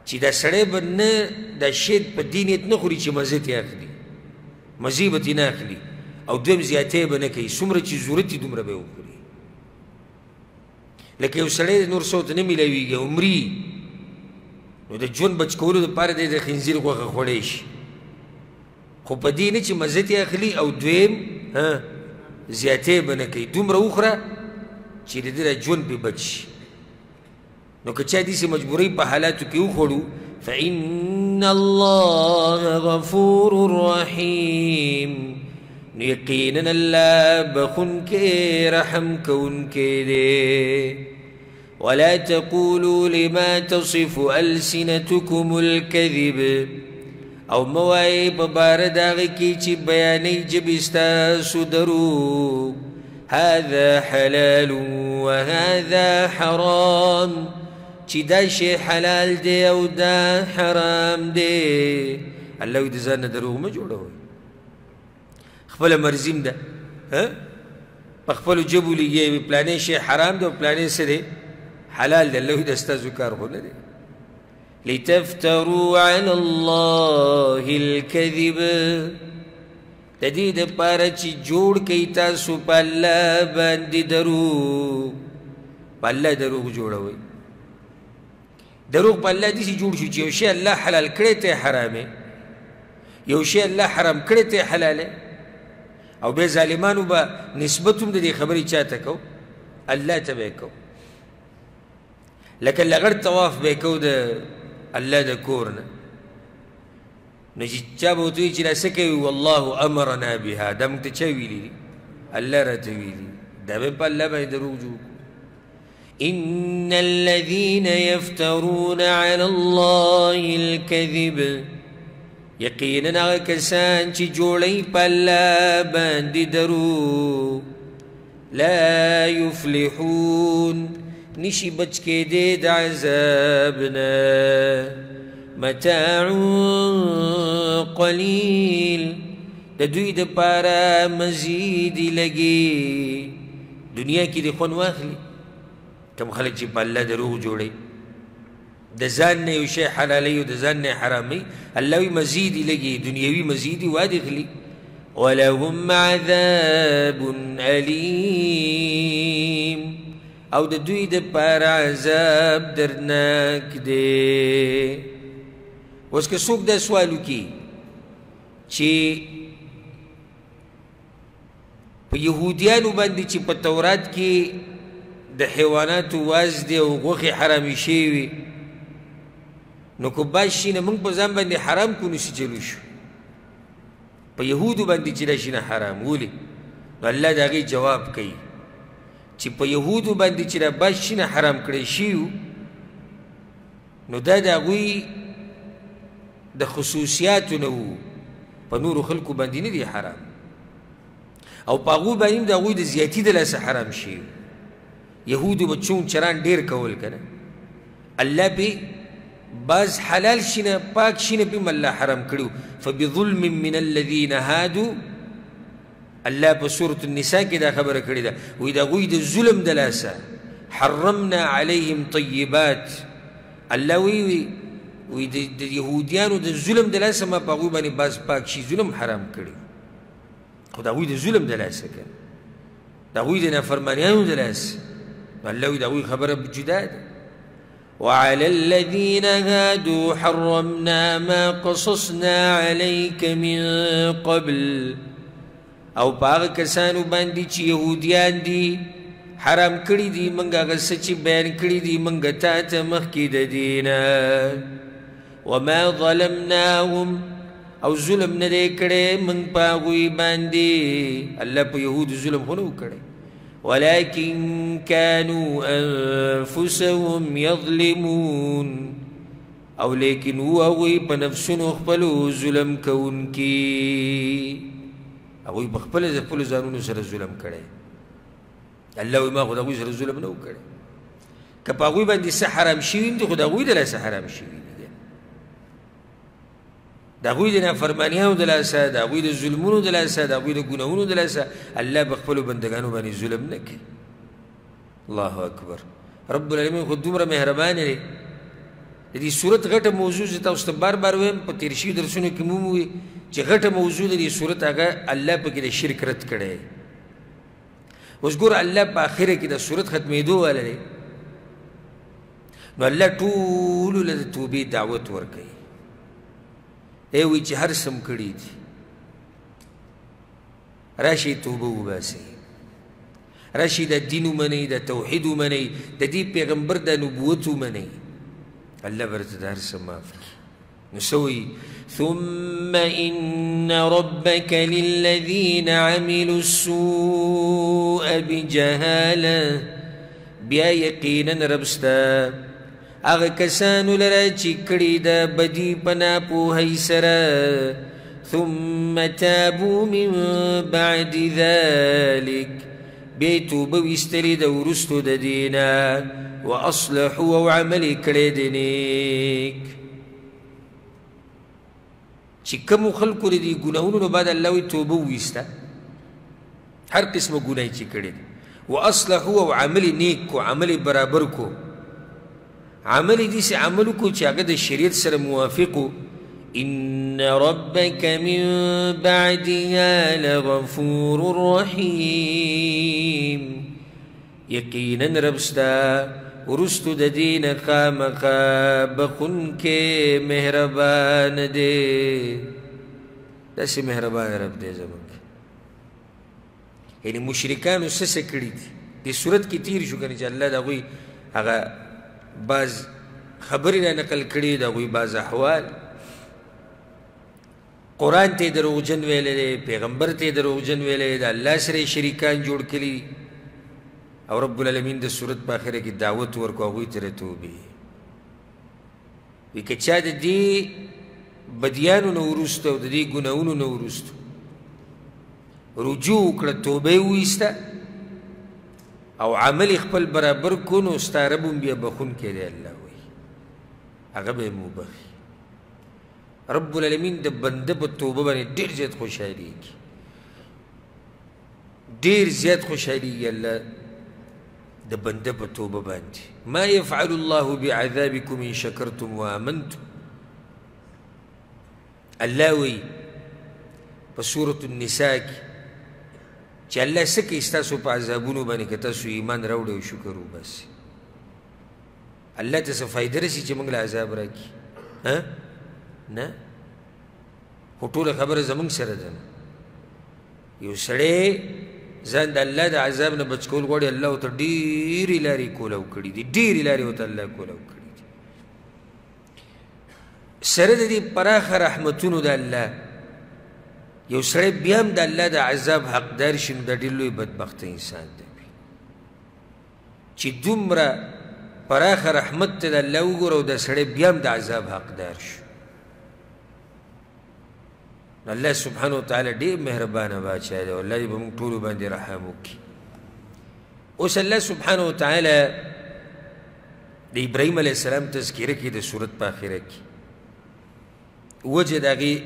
چی دا سڑے با نا دا شید پا دینیت نخوری چی مزیتی اخلی مزیبتی ناخلی او دویم زیادتی با نکی سمر چی زورتی دوم را بے اوکوری. لکه او سڑے دا نور سوت نمیلاویگی عمری نو دا جون بچکولو دا پار دا خنزیر گوخ خوڑیش خو پا دینی چی مزیتی اخلی او دویم زیادتی با نکی دوم را اوخرا چی دا جون بی بچ. نو کچا دیسی مجبوری پا حالاتو کیو خوڑو فَإِنَّ اللَّهَ غَفُورُ الرَّحِيمُ، نو یقیناً اللہ بخن کے رحم کون کے دے. وَلَا تَقُولُوا لِمَا تَصِفُ أَلْسِنَتُكُمُ الْكَذِبِ، او موائی ببارد آغی کی چی بیانی جب استاسو درو هَذَا حَلَالٌ وَهَذَا حَرَامٌ، چی دا شی حلال دے او دا حرام دے. اللہ وی دا زان دروغ ما جوڑا ہوئی خفل مرزیم دا پا خفلو جبو لیگی پلانے شی حرام دے و پلانے سے دے حلال دے. اللہ وی دا استازو کار خود دے. لِتَفْتَرُوا عَلَى اللَّهِ الْكَذِبَ، دا دی دا پارا چی جوڑ کئی تاسو پا اللہ باندی دروغ پا اللہ دروغ جوڑا ہوئی. دروغ پا اللہ دیسی جوڑ شو چی یو شی اللہ حلال کرے تے حرامے یو شی اللہ حرام کرے تے حلالے. او بے ظالمانو با نسبتم دے خبری چاہتا کو اللہ تا بے کو لکن لگر تواف بے کو دے اللہ دے کورنا نجی چابو توی چینا سکیوی واللہ امرنا بها دا مکتا چاوی لی اللہ را توی لی دا بے پا اللہ بے دروغ جو. إن الذين يفترون على الله الكذب، يقيننا كسان جولي بلا باند درو لا يفلحون، نشي بچ کے دید عذابنا. متاع قليل، دوی دا پارا مزید لگی دنیا کی دی خون واخلی. کم خلق چی پا اللہ دروغ جوڑی دا زان نیو شیع حلالی و دا زان نیو حرامی اللہوی مزیدی لگی دنیاوی مزیدی وادق لی. وَلَهُمْ عَذَابٌ عَلِيمٌ، او دا دوی دا پار عذاب درناک دے. و اس کے سوک دا سوالو کی چی پا یہودیانو باندی چی پا تورات کی دا حیواناتو واز دے و غوخی حرامی شیوی نو کباش شینا منگ پا زن بندی حرام کنو سی جلوشو پا یهودو بندی چلا شینا حرام گولی. نو اللہ دا غی جواب کئی چی پا یهودو بندی چلا باش شینا حرام کردی شیو نو دا دا غوی دا خصوصیاتو نو پا نور خلقو بندی ندی حرام او پا غو بندیم دا غوی دا زیادی دلاس حرام شیو. یهودو بچون چران دیر کول کنن اللہ بھی بعض حلال شینا پاک شینا پیم اللہ حرام کرو. فبظلم من الذین هادو اللہ پا سورة النساء کی دا خبر کردی دا وی دا غوی دا ظلم دلاسا حرمنا علیہم طیبات. اللہ وی دا یہودیانو دا ظلم دلاسا ما پا غوی بانی باز پاک شی ظلم حرام کردی. خود دا غوی دا ظلم دلاسا کن دا غوی دا نافرمانیانو دلاسا. اللہ وی دا غوی خبر بجدا دا وَعَلَى الَّذِينَ هَادُوا حَرَّمْنَا مَا قَصَصْنَا عَلَيْكَ مِن قَبْلِ. او پاغ کسانو باندی چی یہودیان دی حرام کری دی منگا غصہ چی بیان کری دی منگا تا تا مخید دینا وما ظلمناهم او ظلم ندے کرے منگ پاغوی باندی. اللہ پا یہود ظلم خونو کرے ولیکن کانو انفسهم یظلمون. او لیکن او اوی پا نفسنو اخپلو ظلم کون کی. اگوی بخپل از اخپل زانونو سر ظلم کرے. اللہ وی ما خود اگوی سر ظلم نو کرے. کپ اگوی باندی سا حرام شیوین دی خود اگوی دلا سا حرام شیوین دی. دا اگوی دینا فرمانیانو دلا سا، دا اگوی دی ظلمونو دلا سا، دا اگوی دی گناہونو دلا سا. اللہ بخپلو بندگانو بانی ظلم نکے. اللہ اکبر. رب العالمین خود دومرا مہربان رے. دی صورت غٹ موضوع زیتا اس تبار بارویم پا تیرشی درسونو کموم ہوئی چی غٹ موضوع دی صورت آگا اللہ پا کی دا شرک رد کردے. وزگور اللہ پا آخرے کی دا صورت ختمی دو والا لے. نو اللہ طولو لدہ توبی دعوت ورکے ایوی چی ہر سم کردی دی راشی توبو باسی، راشی دا دینو منی، دا توحیدو منی، دا دی پیغمبر دا نبوتو منی. اللہ برتدار سماف کی نسوئی ثم ان ربک للذین عملوا السوء بجہالہ بیا یقیناً ربستا اغا کسانو لرا چکڑی دا بدی پنا پوہی سرا ثم تابو من بعد ذالک بیتو بویستری دا ورستو دا دینا وَأَصْلَحُ وَعَمَلِ كَرِدِنِكِ. چی کمو خلقو لیدی گناہونو نو بعد اللہوی توبو ویستا ہر قسم گناہی چی کردی وَأَصْلَحُ وَعَمَلِ نیک کو عمل برابر کو عمل دیسی عملو کو چی اگر دا شریعت سر موافقو إِنَّ رَبَّكَ مِن بَعْدِهَا لَغَفُورٌ رَحِيمٌ. یقیناً ربستا ورستو دا دین خامقا بخن کے مہربان دے. دسے مہربان رب دے زمانک. یعنی مشرکانو سسے کری دی دی صورت کی تیر شو کنی چا اللہ دا گوی اگا بعض خبری نا نقل کری دا گوی بعض احوال قرآن تے دروغ جنویلے دے، پیغمبر تے دروغ جنویلے دا اللہ سرے شریکان جوڑ کلی. اور رب العالمین دا صورت باخرہ کی دعوت ورکو آگوی تر توبی وی کچا دا دی بدیانو نورستو دا دی گناہونو نورستو رجوع اکڑا توبی ہوئیستا او عمل اخپل برابر کنو استاربن بیا بخون کے دے اللہ ہوئی اغب موبخی. رب العالمین دا بندب توبہ بانے دیر زیاد خوش آلی کی، دیر زیاد خوش آلی کی. اللہ دا بندہ پا توبہ باندی ما یفعل اللہ بعذابکم ان شکرتم و آمنتم. اللہ وی پا سورة النساء کی چا اللہ سکے استاسو پا عذابونو بانے کتاسو ایمان روڑے و شکرو باسی. اللہ تسا فائدہ رسی چا منگل عذاب را کی نا خطول خبر زمانگ سردن یو سڑے زند اللہ دا عذاب نا بچکول گوڑی اللہ ہوتا دیری لاری کولاو کردی دی، دیری لاری ہوتا اللہ کولاو کردی دی. سرد دی پراخ رحمتونو دا اللہ یو سر بیام دا اللہ دا عذاب حق دارشن دا دلوی بدبخت انسان دا بی چی دوم را پراخ رحمت دا اللہ گورو دا سر بیام دا عذاب حق دارشن. اللہ سبحانہ وتعالی دیر مہربان باچھا دے. اللہ دی بمونگ طولو باندی رحمو کی. اس اللہ سبحانہ وتعالی دی ابراہیم علیہ السلام تذکیره که دی صورت پاخره که وجه داگی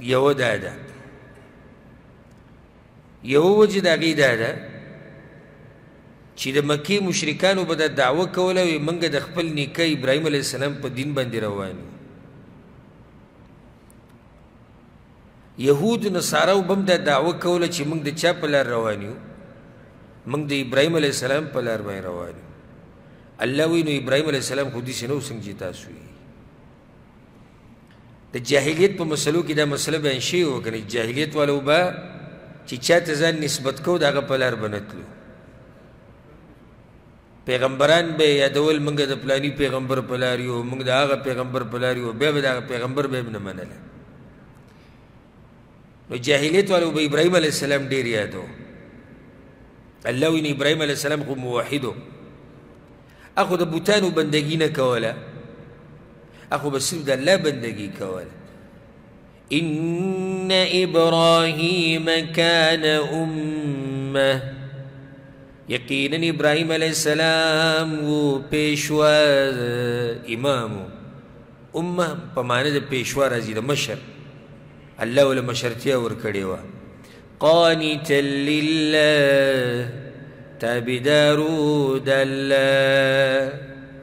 یو دادا یو وجه داگی دادا چی دی مکی مشرکانو با دا دعوه کولا وی منگ دا خپل نیکه ابراہیم علیہ السلام پا دین بندی روانو یهود و نصاراو بم دا دعوه کولا چی منگ دا چا پلار روانیو منگ دا ابراہیم علیہ السلام پلار بای روانیو اللہ وینو ابراہیم علیہ السلام خودی سے نو سنگ جیتا سوئی دا جاہلیت پا مسئلو کی دا مسئلہ بینشی ہوگنی جاہلیت والو با چی چا تزان نسبت کو دا آگا پلار بنت لو پیغمبران بے یادول منگ دا پلانی پیغمبر پلاریو منگ دا آگا پیغمبر پلاریو بے بے دا آگا پیغمبر بے بنمانا لے جاہلیت والو با ابراہیم علیہ السلام دیر یادو اللہ وینو ابراہیم علیہ السلام خود موحدو اخو دا بوتانو بندگی نکوالا اخو بسیب دا اللہ بندگی کوالا ان ابراہیم کان امہ یقیناً ابراہیم علیہ السلام وہ پیشوا امامو امہ پا معنی دا پیشوا رازی دا مشر اللہ والا مشرتیا ورکڑیوا قانتا للہ تابدارو دا اللہ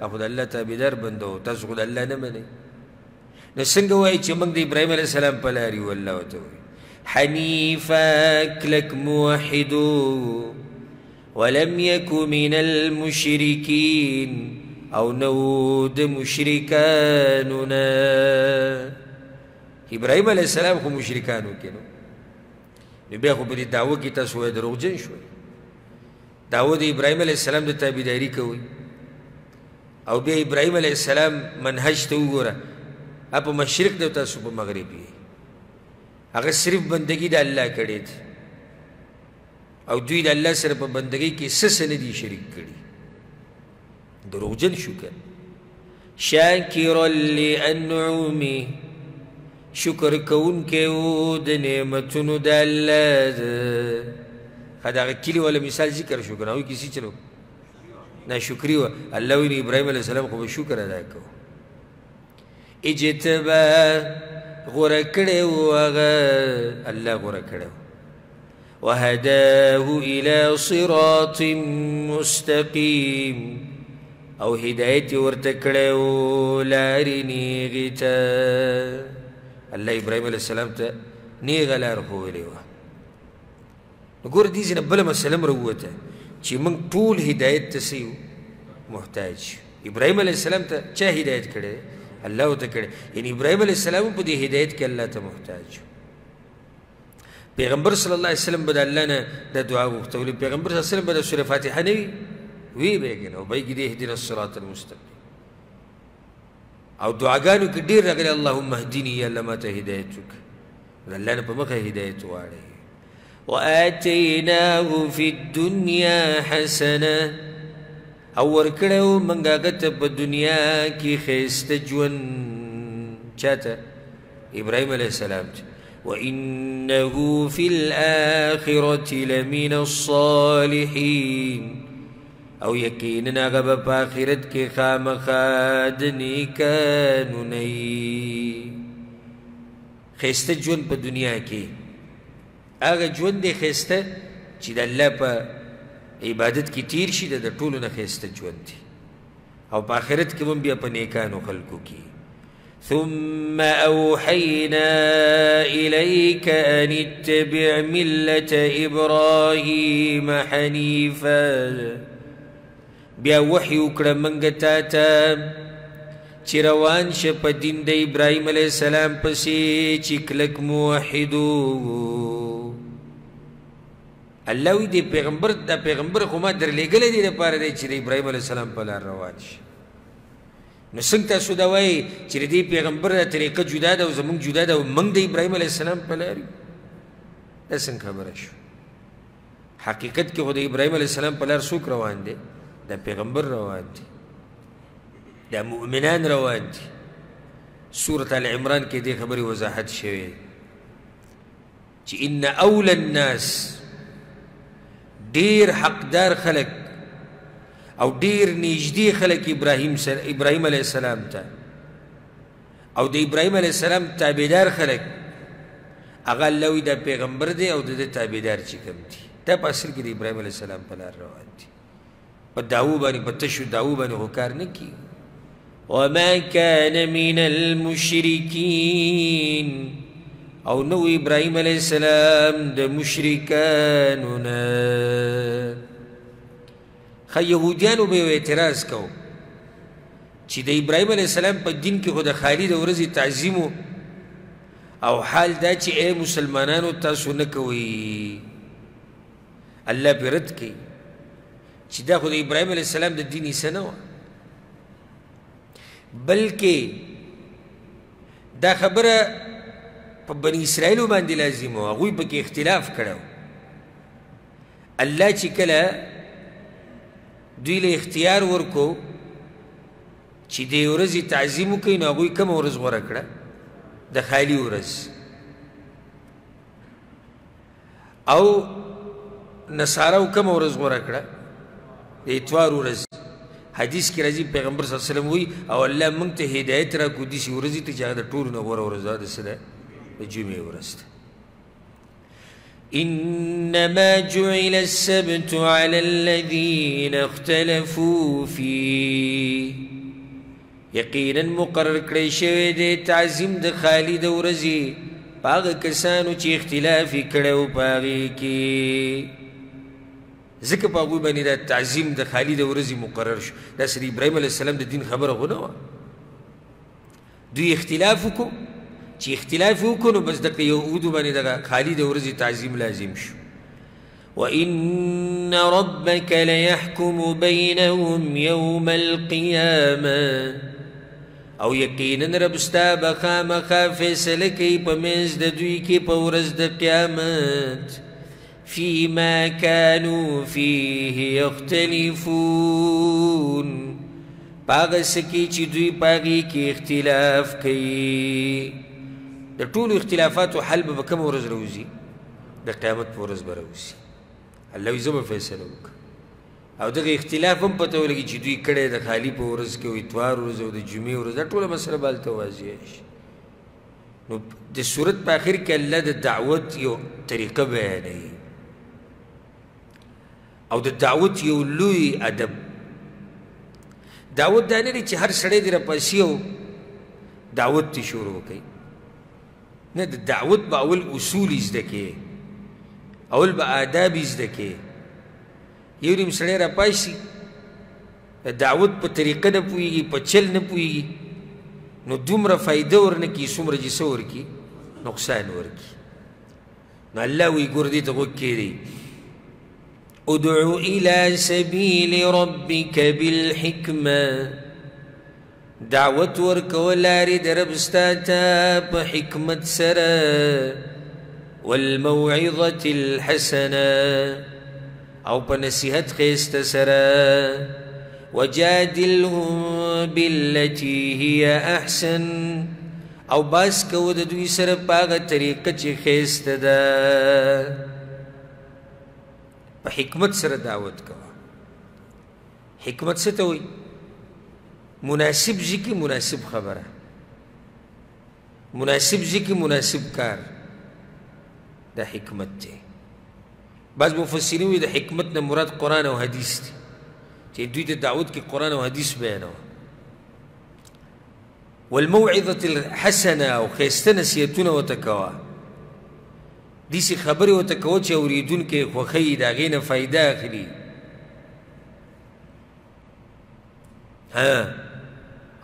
اخو دا اللہ تابدار بندو تاسو خود اللہ نمانے نسنگو آئی چی منگ دا ابراہیم علیہ السلام پلاری واللہ وطوری حنیفاک لک موحدو ولم یکو من المشرکین او نود مشرکانونا ابراہیم علیہ السلام خو مشرکانو کنو بے خو بدی دعوی کی تاسو ہے دروغ جن شوئی داود ابراہیم علیہ السلام دا تابیداری کوئی او بیا ابراہیم علیہ السلام منحج تاو گورا اپا مشرق دا تاسو پا مغربی اگر صرف بندگی دا اللہ کردی تھی او دوی دا اللہ صرف بندگی کی سسن دی شرک کردی دروغ جن شکر شاکر لی انعومی شکر کون کے او دا نعمتن دا اللہ دا خدا اگر کلی والا مثال ذکر شکر ہوئی کسی چلو نا شکری ہو اللہ وینو ابراہیم علیہ السلام خوب شکر ادا کرو اجتبا غرکڑے ہو اللہ غرکڑے ہو وہداہو الى صراط مستقیم او ہدایتی ورتکڑے ہو لارنی غیتا اللہ ابراہیم علیہ السلام تا نیغ لار خوبلے ہو گور دیزینا بلا مسلم رووتا چی منگ طول ہدایت تسیو محتاج ابراہیم علیہ السلام تا چا ہدایت کردے اللہ تا کردے یعنی ابراہیم علیہ السلام پا دی ہدایت کی اللہ تا محتاج پیغمبر صلی اللہ علیہ وسلم بدا اللہ نا دا دعا گفتولی پیغمبر صلی اللہ علیہ وسلم بدا سور فاتحہ نوی وی بیگن او بیگی دی اہدین الصراط المستقیم او دعاگانو کی دیر رغل اللہم مہدینی یا اللہ ما تا ہدایتو کر اللہ نا پا مخا ہدایتو آرہی وَآتَيْنَاهُ فِي الدُّنْيَا حَسَنَةً اور کڑو منگا گتب دنیا کی خیست جون چاہتا ابراہیم علیہ السلام وَإِنَّهُ فِي الْآخِرَةِ لَمِنَ الصَّالِحِينَ او یقیننا غب پاخرت کے خام خادنی کاننی خیست جون پا دنیا کی آگا جون دے خیستا چی دا اللہ پا عبادت کی تیر شی دا طولو نا خیستا جون دی او پا آخرت کمون بیا پا نیکانو خلقو کی ثم اوحینا الیک ان اتبع ملت ابراہیم حنیفا بیا وحی اکڑا منگتا تا چی روان شا پا دین دا ابراہیم علیہ السلام پسی چی کلک موحدو اللہ وی دے پیغمبر دا پیغمبر خو ما در لگلے دے پار دے چی دے ابراہیم علیہ السلام پلا روان شا نسنگ تا سودوائی چی دے پیغمبر دا طریقہ جدا دا و زمانگ جدا دا و منگ دے ابراہیم علیہ السلام پلا ری دا سنگ خبر شو حقیقت کی خود ابراہیم علیہ السلام پلا رسوک روان دے دا پیغمبر روان دے دا مؤمنان روان دی سورة آل عمران کے دے خبری وضاحت شوئے چی ان اول الناس دیر حق دار خلق او دیر نیجدی خلق ابراہیم علیہ السلام تا او دا ابراہیم علیہ السلام تابیدار خلق اگا اللہوی دا پیغمبر دے او دا تابیدار چکم دی تا پاسر کی دا ابراہیم علیہ السلام پلار روان دی پا دعو بانی پا تشو دعو بانی خوکار نکی. وما كان من المشركين او نو ابراہیم علیہ السلام دا مشرکانونا. خا یہودیانو بے اعتراض کاؤ چی دا ابراہیم علیہ السلام پا دین کی خود خالی دا ورز تعظیمو او حال دا چی اے مسلمانانو تاسو نکوئی. اللہ پی رد کئی چی دا خود ابراہیم علیہ السلام دا دینی سنو، بلکہ دا خبر پا بنی اسرائیلو باندی لازم ہو، اگوی پا کی اختلاف کرو. اللہ چی کلا دوی لے اختیار ورکو چی دے ورزی تعظیمو کئی، نو اگوی کم ورز غور کرو دا خالی ورز. او نصاراو کم ورز غور کرو دا اتوار ورز. حدیث کی رضی پیغمبر صلی اللہ علیہ وسلم ہوئی او اللہ منگتے ہدایت را کو دیسی ورزی تا چاہتا ٹور نور ورزا دا صدا جمعی ورزتا. انما جعل السبت علی الذین اختلفوا فی، یقینا مقرر کرے شوئے دے تعظیم دا خالی دا ورزی پاگ کسانو چی اختلافی کرو پاگی کی. ذکر پا اگوی بانی دا تعظیم دا خالی دا ورزی مقرر شو. دا سر ابراہیم علیہ السلام دا دین خبر غنوا دوی اختلافو کو چی اختلافو کو، نو بس دقی یهودو بانی دا خالی دا ورزی تعظیم لازم شو. وَإِنَّ رَبَّكَ لَيَحْكُمُ بَيْنَهُمْ يَوْمَ الْقِيَامَةِ، او یقیناً ربستا بخام خافصل کی پمیز دا دوی کی پورز دا قیامت فيما كانوا فيه يختلفون، پاغس کی چی دوی پاغی کی اختلاف کی. در طول اختلافات و حل بکم ورز روزی در قیامت پا ورز بروزی اللہوی زبا فیصلو بکا. او در اختلاف هم پتاو لگی چی دوی کڑے در خالی پا ورز کی و اتوار ورز و در جمعی ورز. در طول مسئلہ بالتا واضحش. در صورت پا آخر که اللہ در دعوت یو طریقہ بیانی او دا دعوت یو لوی ادب. دعوت دانی ری چی ہر سڑے دی را پاسی ہو دعوت تی شروع کئی نا. دا دعوت با اول اصول ازدکی، اول با آداب ازدکی. یو نیم سڑے را پاسی دعوت پا طریقہ نپوئی گی، پا چل نپوئی گی، نو دوم را فائدہ ورنکی سوم را جسا ورکی نقصان ورکی. نا اللہ وی گردی تا گکی دی ادعو الى سبیل ربک بالحکمہ، دعوت ورکولاری دربستاتا پا حکمت سر والموعظت الحسنہ او پا نصیحت خیست سر وجادلهم باللتی ہی احسن، او باس کود دوی سر پاگا طریقہ چی خیست دا. پا حکمت سر دعوت کوا. حکمت ستا ہوئی مناسب ذکی مناسب خبر، مناسب ذکی مناسب کار، دا حکمت تے. بعض مفسرین ہوئی دا حکمت نا مراد قرآن و حدیث تے، چاہی دوی دا دعوت کی قرآن و حدیث بیانا والموعظت الحسنہ و خیستن سیتون و تکوا. دیسی خبری و تکو چا اوریدون که خوخی دا غین فائدہ اخلی.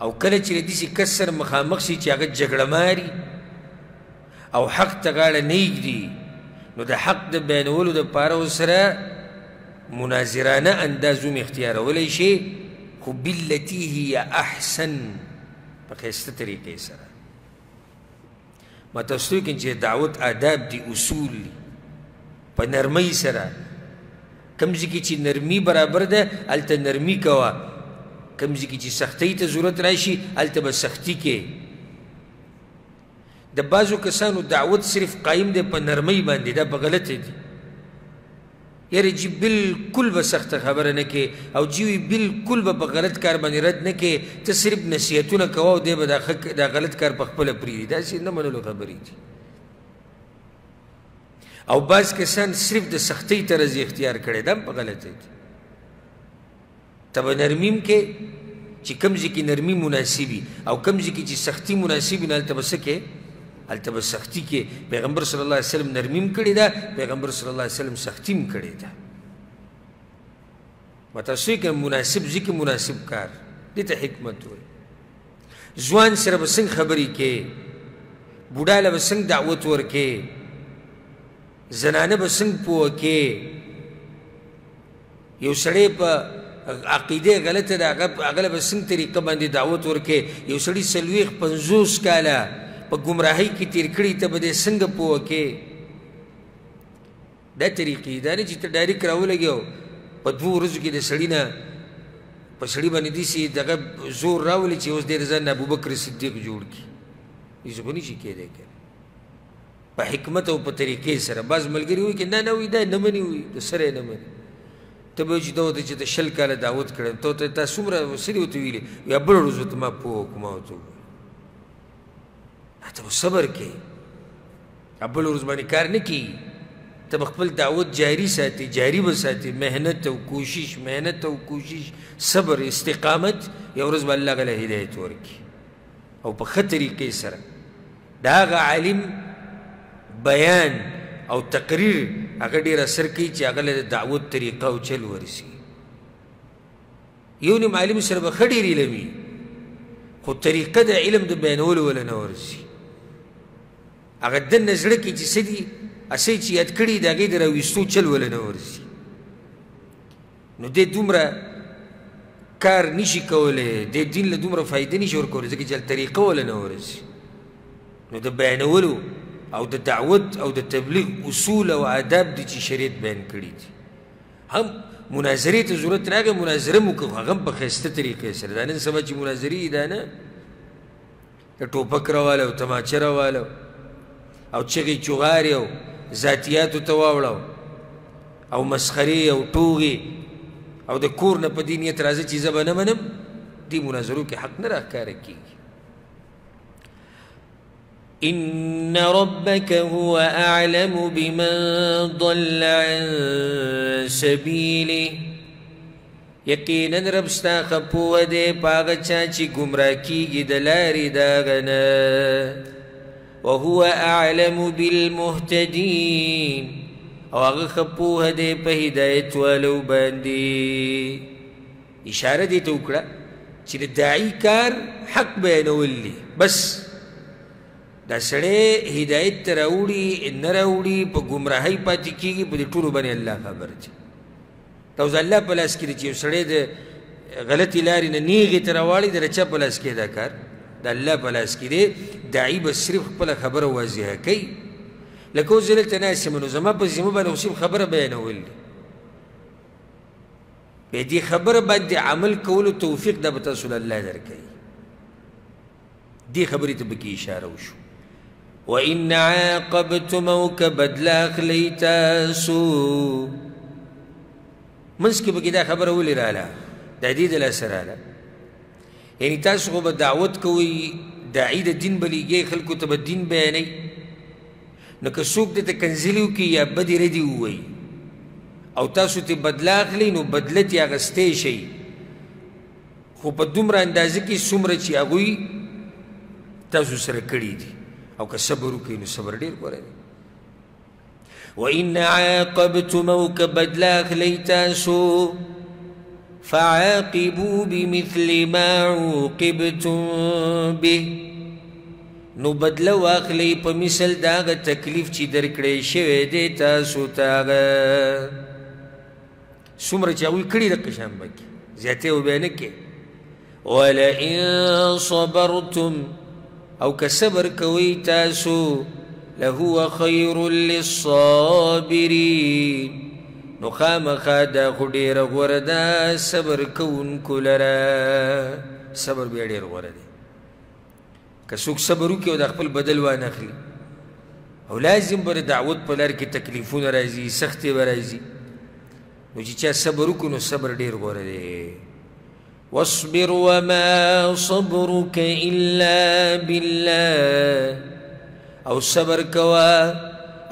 او کل چل دیسی کسر مخامق سی چا اگر جگڑماری او حق تغالا نیگ دی، نو دا حق دا بینولو دا پارو سر مناظرانہ اندازوم اختیار ولیشے خو بلتی ہی احسن پا خیست طریقے سر. ما تفسیرو کن چه دعوت آداب دی، اصول دی، پا نرمی سرا. کمزی که چه نرمی برابر ده التا نرمی کوا، کمزی که چه سختی تا ضرورت راشی التا با سختی که. ده بازو کسانو دعوت صرف قائم ده پا نرمی بانده، ده با غلط دی. یعنی جی بالکل با سخت خبر نکے او جیوی بالکل با غلط کار بانی رد نکے تا صرف نصیحتو نکواو دے با دا غلط کار پا خپل پریدی دا سی نمانولو خبری دی. او بعض کسان صرف دا سختی طرز اختیار کرده دا پا غلط دی تا با نرمیم که چی کمزی که نرمی مناسبی او کمزی که چی سختی مناسبی نالتا بسکے حالتا با سختی کے پیغمبر صلی اللہ علیہ وسلم نرمیم کردی دا پیغمبر صلی اللہ علیہ وسلم سختیم کردی دا متاسوی کہ مناسب ذکر مناسب کار دیتا حکمت ہوئی. زوان سر بسنگ خبری کے بودا لبسنگ دعوت ورکے زنان بسنگ پوکے یو سڑے پا عقیدے غلط دا اگل بسنگ طریقہ باندی دعوت ورکے یو سڑی سلویخ پنزوس کالا پا گمراہی کی تیرکڑی تا بدے سنگ پوکے دا طریقی دانی چی تا ڈائری کراو لگیو پا دو رزو کی دا سڑینا پا سڑی بانی دیسی دا غب زور راو لی چی اوز دیر زن ابو بکر صدیق جوڑ کی ایسا کنی چی کیا دیکھا پا حکمت او پا طریقی سر باز ملگری ہوئی کہ نا ناوی دا نمانی ہوئی دا سرے نمانی تب اوچی دو دا چی تا شل کالا دعوت کرن تو تا سمرہ سریو تویلی یا بل رزو تما پوکماو تب صبر کے ابل روزبانی کار نکی تب اقبل دعوت جاری ساتے جاری بساتے محنت و کوشش صبر استقامت یا روزب اللہ کا ہدایت ورکی او پا خطری کے سر داغ عالم بیان او تقریر اگر دیر اثر کی چی اگر دعوت طریقہ و چل ورسی یونی معلم سر بخدیری لمی خود طریقہ دا علم دا بینول ولا نورسی اگر دن نزرکی چی سدی اسی چی ادکڑی دا گئی در اویستو چل ولا نورسی نو دے دومرا کار نیشی کولے دے دین لدومرا فائدہ نیشی ورکولے زکی جل طریقہ ولا نورسی نو دا بینولو او دا دعوت او دا تبلیغ اصول و عداب دی چی شریعت بین کری دی. ہم مناظری تا ضرورت ناگا مناظرہ مکف اغم پا خیستہ طریقے سر دانن سبا چی مناظری دانا تا ٹوپک روالا و تماچہ روالا او چگی چغاری و ذاتیات و تواولا او مسخری او توغی او دا کور نا پا دینیت رازہ چیزا با نمانم دی مناظروں کے حق نراخ کارکی. إن ربك هو أعلم بمن ضل عن سبيله يقينا ربستا خبوة دي باغچا چي گمراكي گدلاري داغنا وهو أعلم بالمهتدين وغ خبوة دي بهداية ولو باندي إشارة دي توقرا چي داعي كار حق بينولي بس دا سڑے ہدایت تراؤڑی نراؤڑی پا گمراہی پاتی کی گی پا دی طولو بانی اللہ خبر جی تاوز اللہ پلاس کی دی چیو سڑے دا غلطی لاری نیغی تراؤڑی دا رچا پلاس کی دا کار دا اللہ پلاس کی دی داعی بس صرف پلا خبر واضحہ کئی لکو زلل تناسی منو زمان پا زیمو بانی حسیب خبر بیناول لی بے دی خبر بان دی عمل کولو توفیق دا بتاسول اللہ در کئی دی خبری تا بکی اشارہ وشو. وَإِنَّ عَاقَبْتُمَوْكَ بَدْلَاخْ لَيْتَاسُو منسکی بکی دا خبر اولی رالا دا دید الاسر رالا یعنی تاسو خوبا دعوت کوئی داعی دا دین بلی گئی خلکو تبا دین بیانی نکا سوک دیتا کنزلیو کی یا بدی ردی ہوئی او تاسو تی بدلاخ لی نو بدلتی آغستے شئی خوبا دومر اندازکی سمرچی آگوی تاسو سرکڑی دی او که صبرو که اینو صبر دیر گوره دی. وَإِنَّ عَاقَبْتُمَوْكَ بَدْلَاخْ لَيْتَاسُو فَعَاقِبُوا بِمِثْلِ مَا عُوقِبْتُمْ بِهِ نو بدلو آخلی پا مثل داغ تکلیف چی درکڑی شوی دی تاسو تاغ سمر چاوی کڑی رقشان بکی زیادتی ہو بینکی وَلَئِن صَبَرْتُمْ او کسبر کوئی تاسو لہو خیر للصابرین نو خام خادا خودیر غوردا صبر کون کلرا صبر بیادیر غوردی کسوک صبرو کیو دا خپل بدلوان اخلی او لازم بر دعوت پلار کی تکلیفون رازی سختی برازی نو چی چا صبر کنو صبر دیر گوره دی. وَاصْبِرْ وَمَا صَبْرُكَ إِلَّا بِاللَّهِ، او صبر کوا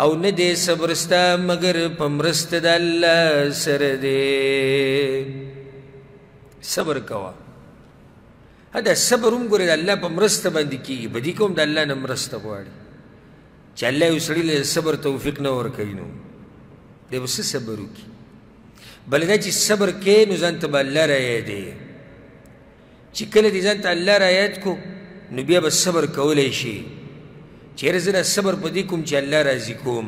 او ندے صبرستا مگر پمرست دا اللہ سر دے. صبر کوا دا صبر ہم گورے دا اللہ پمرست باندی کی بدی کم دا اللہ نمرست گواری چا اللہ اسری لے صبر توفیق نور کرنو دے بس صبرو کی بلدہ چی صبر کے نوزان تب اللہ رایے دے چی کل دیزان تا اللہ رایت کو نبیہ بس صبر کولے شی چی رزنا صبر پا دی کم چی اللہ رازی کوم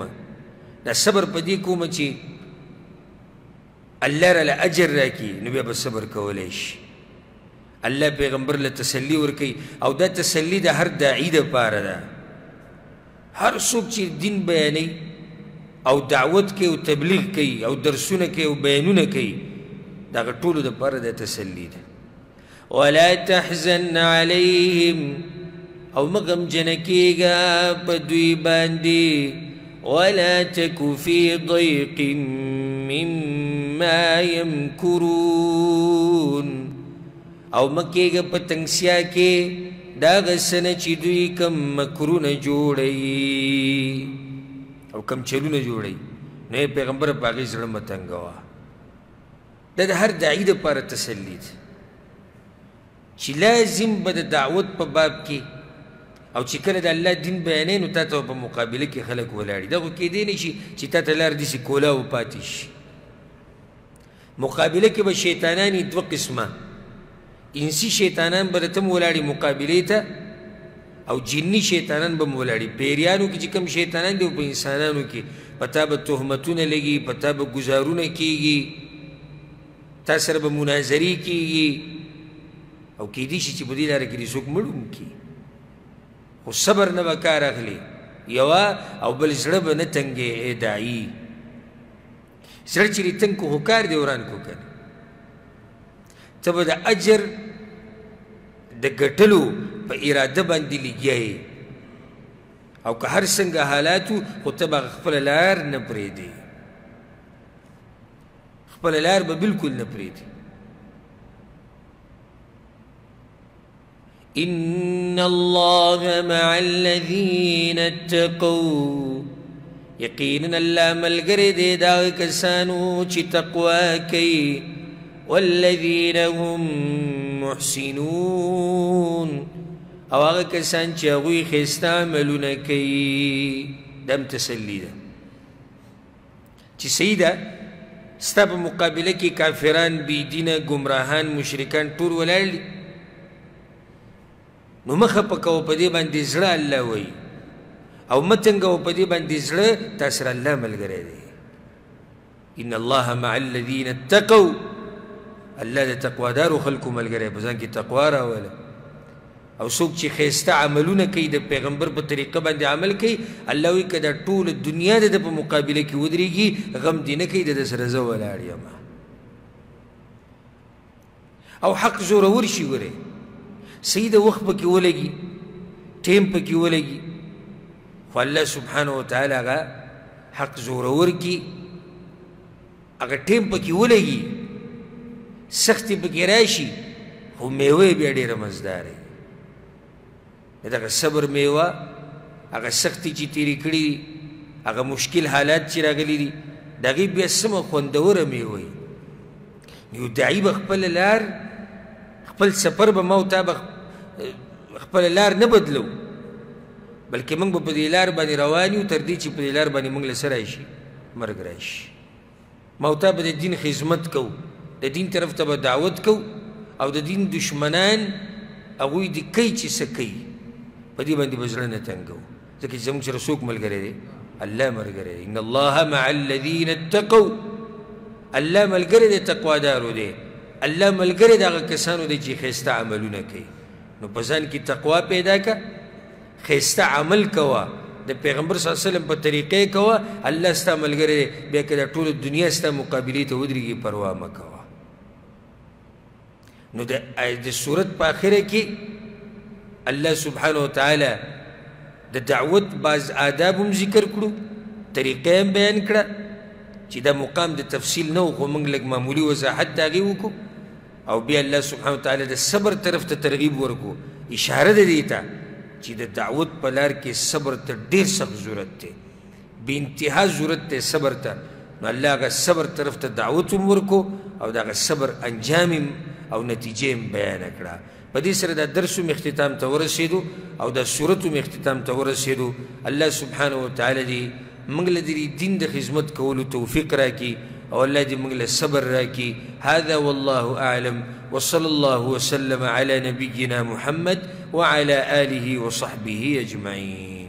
نا صبر پا دی کم چی اللہ را لعجر را کی نبیہ بس صبر کولے شی. اللہ پیغمبر لتسلی ورکی او دا تسلی دا ہر داعی دا پارا دا ہر سوک چی دین بیانی او دعوت کے او تبلیغ کے او درسون کے او بیانون کے دا غطول دا پارا دا تسلی دا. وَلَا تَحْزَنْ عَلَيْهِمْ، او مغم جنکی گا پدوی باندی. وَلَا تَكُ فِي ضَيْقٍ مِمَّا يَمْكُرُونَ، او مکی گا پتنگسیا کے دا غسن چی دوی کم مکرون جوڑی او کم چلون جوڑی نوی پیغمبر پاگی زرم تنگوا دا دا ہر دعی دا پارا تسلید چی لازم با دا دعوت پا باب کی او چی کل دا اللہ دین بیانے نو تا تا پا مقابلہ کی خلق ولاری دا خو کی دینی چی تا تا لار دیسی کولا و پاتیش مقابلہ کی با شیطانانی دو قسمہ انسی شیطانان برتم ولاری مقابلی تا او جنی شیطانان بم ولاری پیریانو کی جکم شیطانان دیو پا انسانانو کی پتا با تحمتون لگی پتا با گزارون کی گی تا سر با مناظری کی گی او کی دیشی چی بدی لارا کری سوک ملوم کی او صبر نبا کار اخلی یوا او بل زرب نتنگ ایدائی زر چلی تنگ کو کار دیوران کو کن تب دا عجر دا گٹلو پا ارادہ باندی لگیای او که هر سنگ حالاتو خطبا خپل لار نپریدی خپل لار با بلکل نپریدی. ان اللہ مع الذین اتقو، یقیناً اللہ ملگردی دا کسانو چی تقوی کئی. والذین هم محسنون، او آغا کسان چی اغوی خیستا عملون کئی. دم تسلی دا چی سیدہ ستا پا مقابلہ کی کافران بیدین گمراہان مشرکان طور ولالی نو مخپا کوا پا دی باندی زڑا اللہ وی او متنگا پا دی باندی زڑا تاثر اللہ ملگرے دی. ان اللہ مع الذین اتقو، اللہ دا تقوی دارو خلقو ملگرے بزن کی تقوی راوالا او سوک چی خیستا عملو نا کئی دا پیغمبر پا طریقہ باندے عمل کئی اللہ وی کدا طول دنیا دا پا مقابلے کی ودری گی غم دی نا کئی دا سرزو والا ریاما او حق زورور شی گرے سید وقت پا کیو لگی ٹیم پا کیو لگی فاللہ سبحانہ وتعالی اگا حق زورور کی اگا ٹیم پا کیو لگی سختی بگرائشی خو میوے بیڑی رمزداری اگر صبر میوہ اگر سختی چی تیری کری اگر مشکل حالات چی را گلی دی داگی بیا سم خوندور میوے نیو دعی بخپل لار خپل سپر بموتا بخپل لار نبدلو بلکہ منگ با پدی لار بانی روانیو تردی چی پدی لار بانی منگ لسر آئیشی مرگ رائش موتا با دین خزمت کو دا دین طرف تا با دعوت کو او دا دین دشمنان اگوی دی کئی چی سکی پا دی باندی بزرن تنگو تاکی زمان چرا سوک مل گرے دے اللہ مل گرے دے. ان اللہ مع الذین اتقو، اللہ مل گرے دے تقوی دارو دے اللہ مل گرے دے اگر کسانو دے چی خیستا عملو نکی نو پسان کی تقوی پیدا کا خیستا عمل کوا دا پیغمبر صلی اللہ علیہ وسلم پا طریقے کوا اللہ ستا مل گرے دے بیا کدا طول دنیا ستا مقابلی تا ودرگی پروام کوا. نو دا صورت پا آخرے کی اللہ سبحانہ وتعالی دا دعوت بعض آداب ہم ذکر کرو طریقے ہم بیان کرو چې دا مقام د تفصیل نو خو موږ لږ معمولي وضاحت د هغې وکړو او بیا الله سبحانه وتعالی د صبر طرف ته ترغیب ورکو. اشاره د دې ته چې د دعوت په لار کې صبر ته ډېر سخت ضرورت دی، بې انتها ضرورت دی صبر ته. نو الله هغه صبر طرف ته دعوت هم ورکو او د هغه صبر انجام او نتیجه هم بیانه کړه. په دې سره دا درس هم اختتام ته ورسېدو او دا صورت هم اختتام ته ورسېدو. الله سبحانه وتعالی دې موږ له دې دین د خدمت کولو توفیق راکړي او الله دې موږ له صبر راکړي. هذا والله اعلم، وصلى الله وسلم على نبينا محمد وعلى آله وصحبه أجمعين.